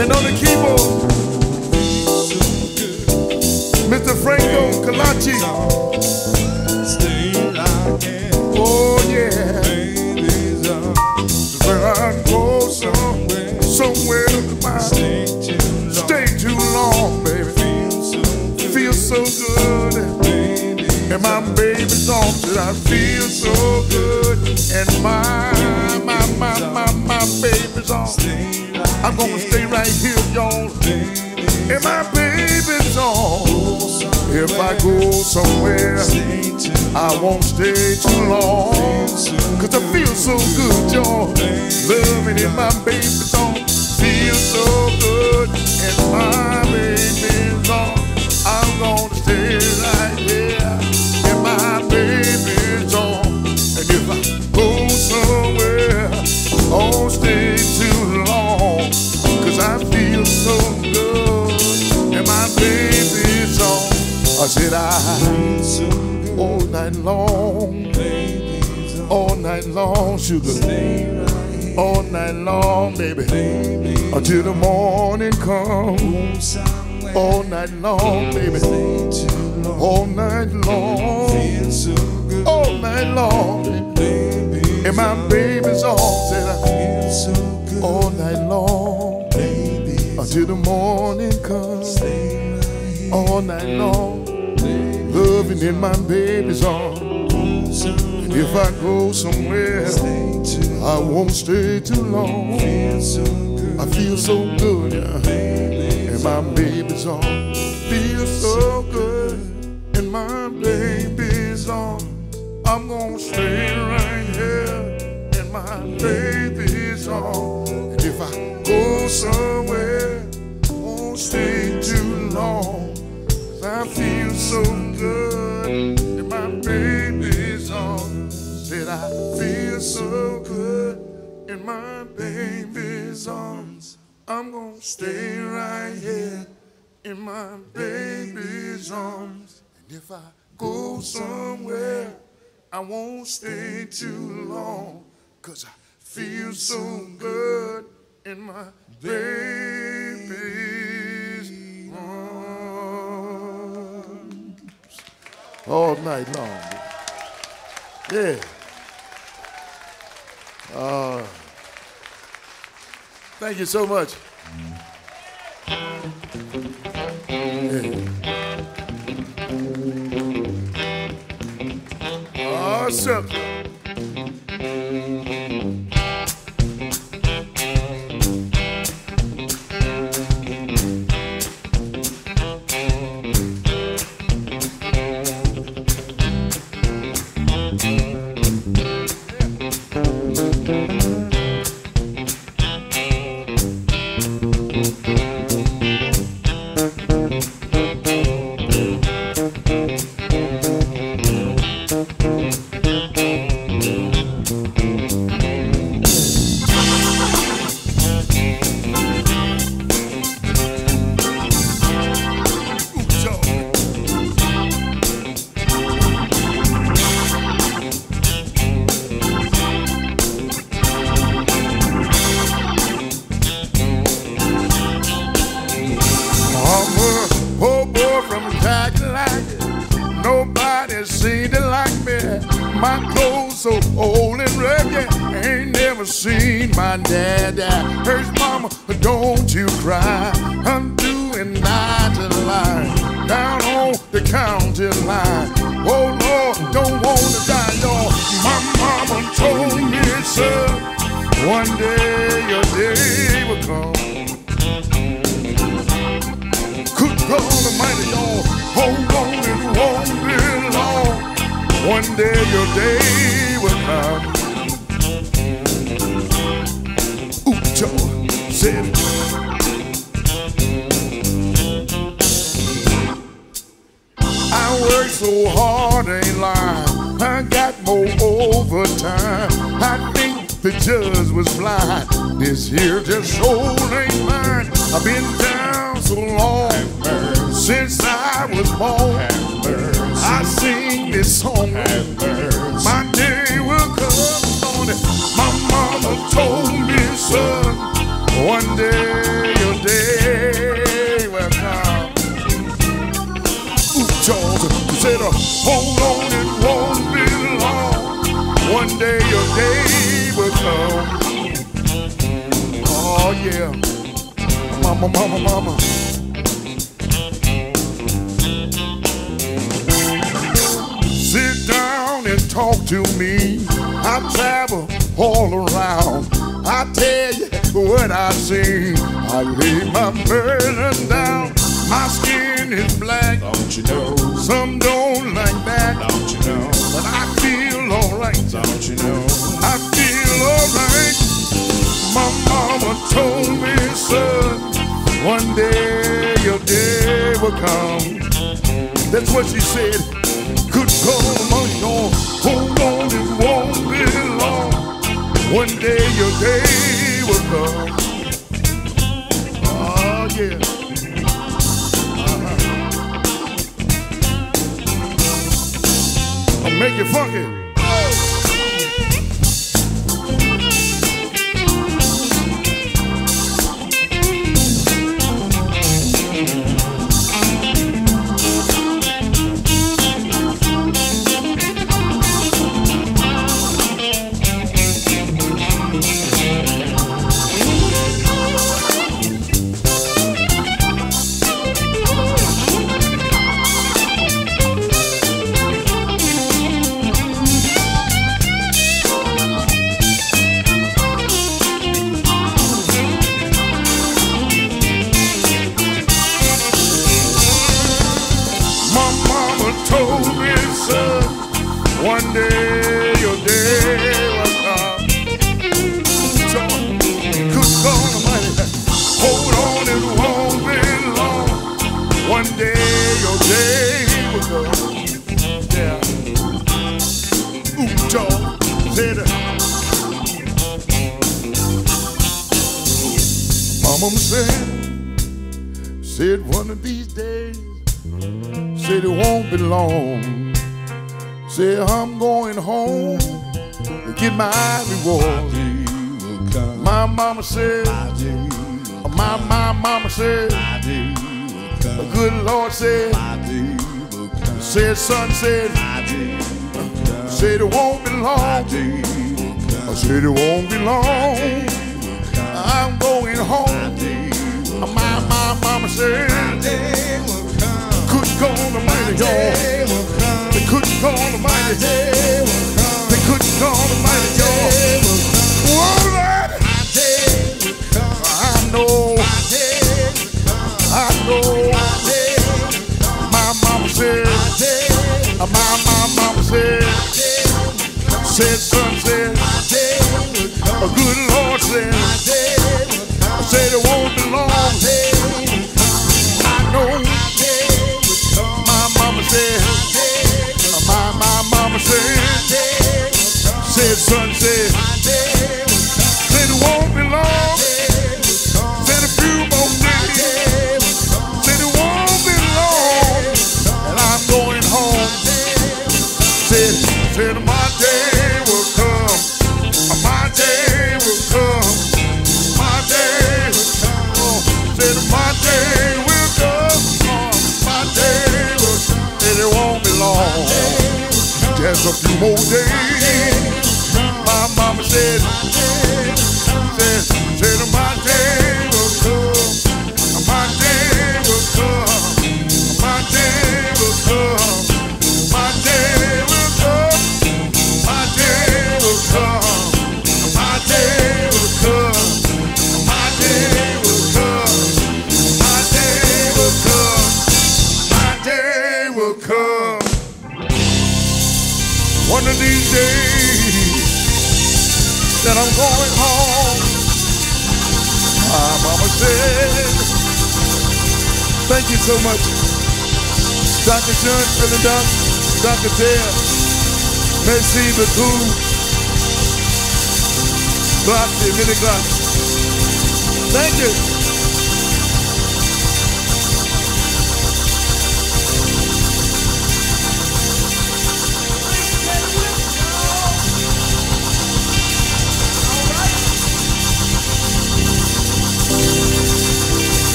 And on the keyboard, Mr. Franco Calachi. Oh yeah. Well, I go somewhere to my stay too long, baby. Feel so good. And my baby's arms, that I feel so good. And my baby's arms. I'm gonna stay right here, y'all. And my baby's arms. If I go somewhere, I won't stay too long, 'cause I feel so good, y'all. Loving in my baby's arms. Feel so good. And my baby's arms. I'm gonna stay right here. Baby's arms, and if I go somewhere, I won't stay too long, 'cause I feel so good in my baby's arms. I said I all night long, all night long, sugar, all night long, baby, until the morning comes. All night long, baby, all night long, all night long, and my baby's arms, and I all night long, until the morning comes, all night long, loving in my baby's arms. And if I go somewhere, I won't stay too long, I feel so good, yeah. My baby's arms feel so good. In my baby's arms, I'm gonna stay right here. In my baby's arms, and if I in my baby's arms. I'm gonna stay right here in my baby's arms. And if I go somewhere, I won't stay too long, 'cause I feel so good in my baby's arms all night long. Yeah. Thank you so much. Yeah. Awesome. Mama said one of these days, said it won't be long. Said I'm going home to get my reward. My mama said, my mama said, the good Lord said, said son said, said it won't be long. I said it won't be long. I'm going home. My mama said, couldn't go on the mighty God. They couldn't go on the mighty day. They couldn't go on the mighty God. Whoa, Lord! I know. I know. My mama said. My mama said. Said son said. A good Lord said. Said it won't be long. I know. My mama said. My mama said. Said son said. Said it won't be long. Said a few more days. Said it won't be long. And I'm going home. Said my day will come. My day will come. Just a few more days. My mama said, my day will come. My day will come. My day will come. My day will come. My day will come. My day will come. My day will come. My day will come. My day will come. One of these days that I'm going home. My mama said, thank you so much, Dr. John Philidon, Dr. Dale, merci beaucoup, grazie, mille grazie, thank you.